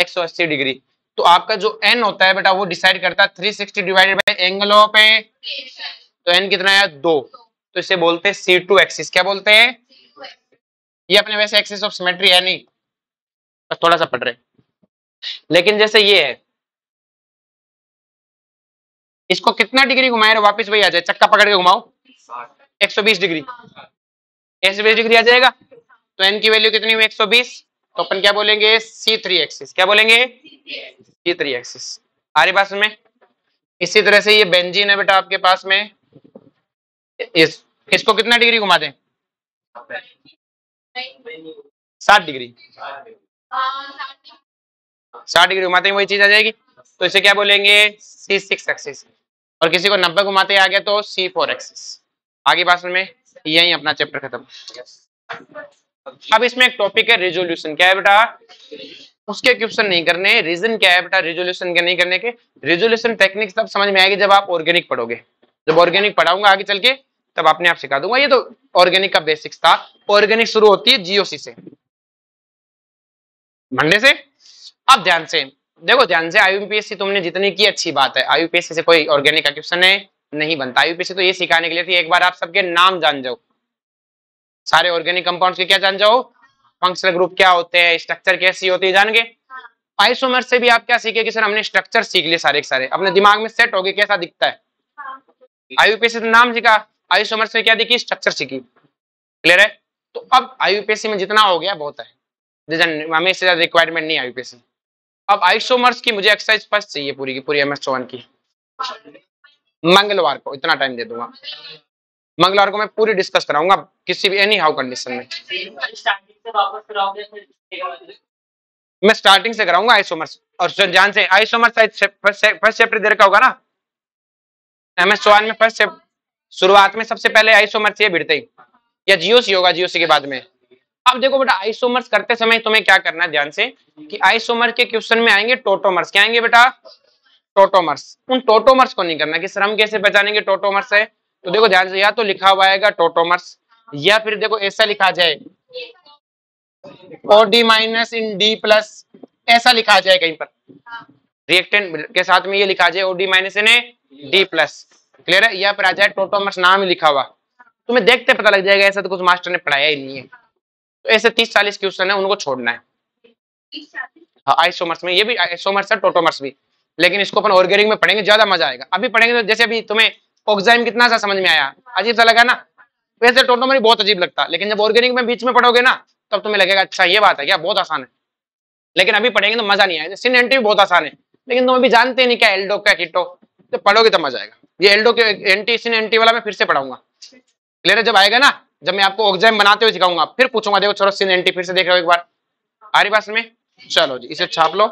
180 डिग्री। तो आपका जो n होता है बेटा वो डिसाइड करता है 360 डिवाइडेड बाय एंगल ऑफ ए, तो n कितना आया 2, तो इसे बोलते हैं C2 एक्सिस। क्या बोलते हैं, ये अपने वैसे एक्सिस ऑफ सिमेट्री है नहीं, बस थोड़ा सा पढ़ रहे। लेकिन जैसे ये है, इसको कितना डिग्री घुमाए वापस वही आ जाए, चक्का पकड़ के घुमाओ 120 डिग्री, 120 डिग्री आ जाएगा। तो n की वैल्यू कितनी हुई 120, तो अपन क्या बोलेंगे C3 एक्सिस। क्या बोलेंगे C3 एक्सिस। आ रही बात में। इसी तरह से ये बेंजीन है बेटा आपके पास में, इसको कितना डिग्री घुमा दें 60 डिग्री, 60 डिग्री घुमाते ही वही चीज आ जाएगी, तो इसे क्या बोलेंगे C6 एक्सिस। और किसी को 90 घुमाते आ गया तो C4 एक्सिस। आगे बात में यही अपना चैप्टर खत्म। अब इसमें एक टॉपिक है रिजोल्यूशन। क्या है बेटा, उसके क्वेश्चन नहीं करने, रीजन क्या है बेटा रिजोल्यूशन के नहीं करने के। रिजोल्यूशन टेक्निक्स तब समझ में आएगी जब आप ऑर्गेनिक पढ़ोगे, जब ऑर्गेनिक पढ़ाऊंगा आगे चल के तब आपने आप सिखा दूंगा। ये तो ऑर्गेनिक का बेसिक्स था। ऑर्गेनिक शुरू होती है जीओसी से, मंडे से। अब ध्यान से देखो, ध्यान से IUPAC तुमने जितनी की अच्छी बात है, IUPAC से कोई ऑर्गेनिक का क्वेश्चन नहीं बनता। IUPAC तो ये सिखाने के लिए थी, एक बार आप सबके नाम जान जाओ, सारे ऑर्गेनिक कंपाउंड्स के क्या जान जाओ, फंक्शनल ग्रुप क्या होते हैं, स्ट्रक्चर कैसी होती है जान गए। आइसोमर से भी आप क्या सीखे कि सर हमने स्ट्रक्चर सीख लिए सारे के सारे, अपने दिमाग में सेट हो गए कैसा दिखता है। IUPAC तो नाम सीखा, आइसोमर्स में क्या देखी स्ट्रक्चर सीखी। क्लियर है। तो अब IUPAC में जितना हो गया बहुत है, हमें इससे ज्यादा रिक्वायरमेंट नहीं IUPAC। अब आइसोमर्स की मुझे एक्सरसाइज फर्स्ट चाहिए पूरी की पूरी MS-1 की। मंगलवार को, इतना टाइम दे दूंगा। मंगलवार को मैं पूरी डिस्कस कराऊंगा किसी भी एनी हाउ कंडीशन में। मैं स्टार्टिंग से कराऊंगा आइसोमर्स, और ध्यान से आइसोमर्स फर्स्ट चैप्टर देर का होगा ना, MS-54 में फर्स्ट शुरुआत में सबसे पहले आइसोमर्स ये भिड़ते ही, या जीओसी होगा, जीओसी के बाद में। अब देखो बेटा आइसोमर्स करते समय तुम्हें क्या करना है ध्यान से, कि आइसोमर्स के क्वेश्चन में आएंगे टोटोमर्स। क्या आएंगे बेटा? टोटोमर्स। उन टोटोमर्स को नहीं करना कि सर हम कैसे पहचानेंगे टोटोमर्स है, तो देखो ध्यान से या तो लिखा हुआ आएगा टोटोमर्स, या फिर देखो ऐसा लिखा जाए OD- in D+, ऐसा लिखा जाए कहीं पर रिएक्टेंट के साथ में, ये लिखा जाए OD- in D+, क्लियर है? या फिर आ जाए टोटोमर्स नाम ही लिखा हुआ, तुम्हें देखते पता लग जाएगा। ऐसा तो कुछ मास्टर ने पढ़ाया ही नहीं है। तो ऐसे 30-40 क्वेश्चन है, उनको छोड़ना है। हाँ, आइसोमर्स में ये भी आइसोमर्स है, टोटोमर्स भी, लेकिन इसको अपन ऑर्गेनिक में पढ़ेंगे, ज्यादा मजा आएगा। अभी पढ़ेंगे तो जैसे अभी तुम्हें ऑक्साइम कितना सा समझ में आया, अजीब सा लगा ना, वैसे टोटोमर बहुत अजीब लगता, लेकिन जब ऑर्गेनिक में बीच में पढ़ोगे ना तब तुम्हें लगेगा अच्छा ये बात है क्या, बहुत आसान है। लेकिन अभी पढ़ेंगे तो मजा नहीं आएगा। सिनेंटी भी बहुत आसान है, लेकिन तुम अभी जानते नहीं क्या एल्डो क्या कीटो, तो पढ़ोगे तब मजा आएगा। ये एल्डो के एंटी सिन एंटी वाला मैं फिर से पढ़ाऊंगा, क्लियर है? जब आएगा ना, जब मैं आपको ऑक्साइम बनाते हुए सिखाऊंगा, फिर पूछूंगा देखो चलो सिन एंटी फिर से देख रहे हो एक बार, आ रही बात में? चलो जी, इसे छाप लो।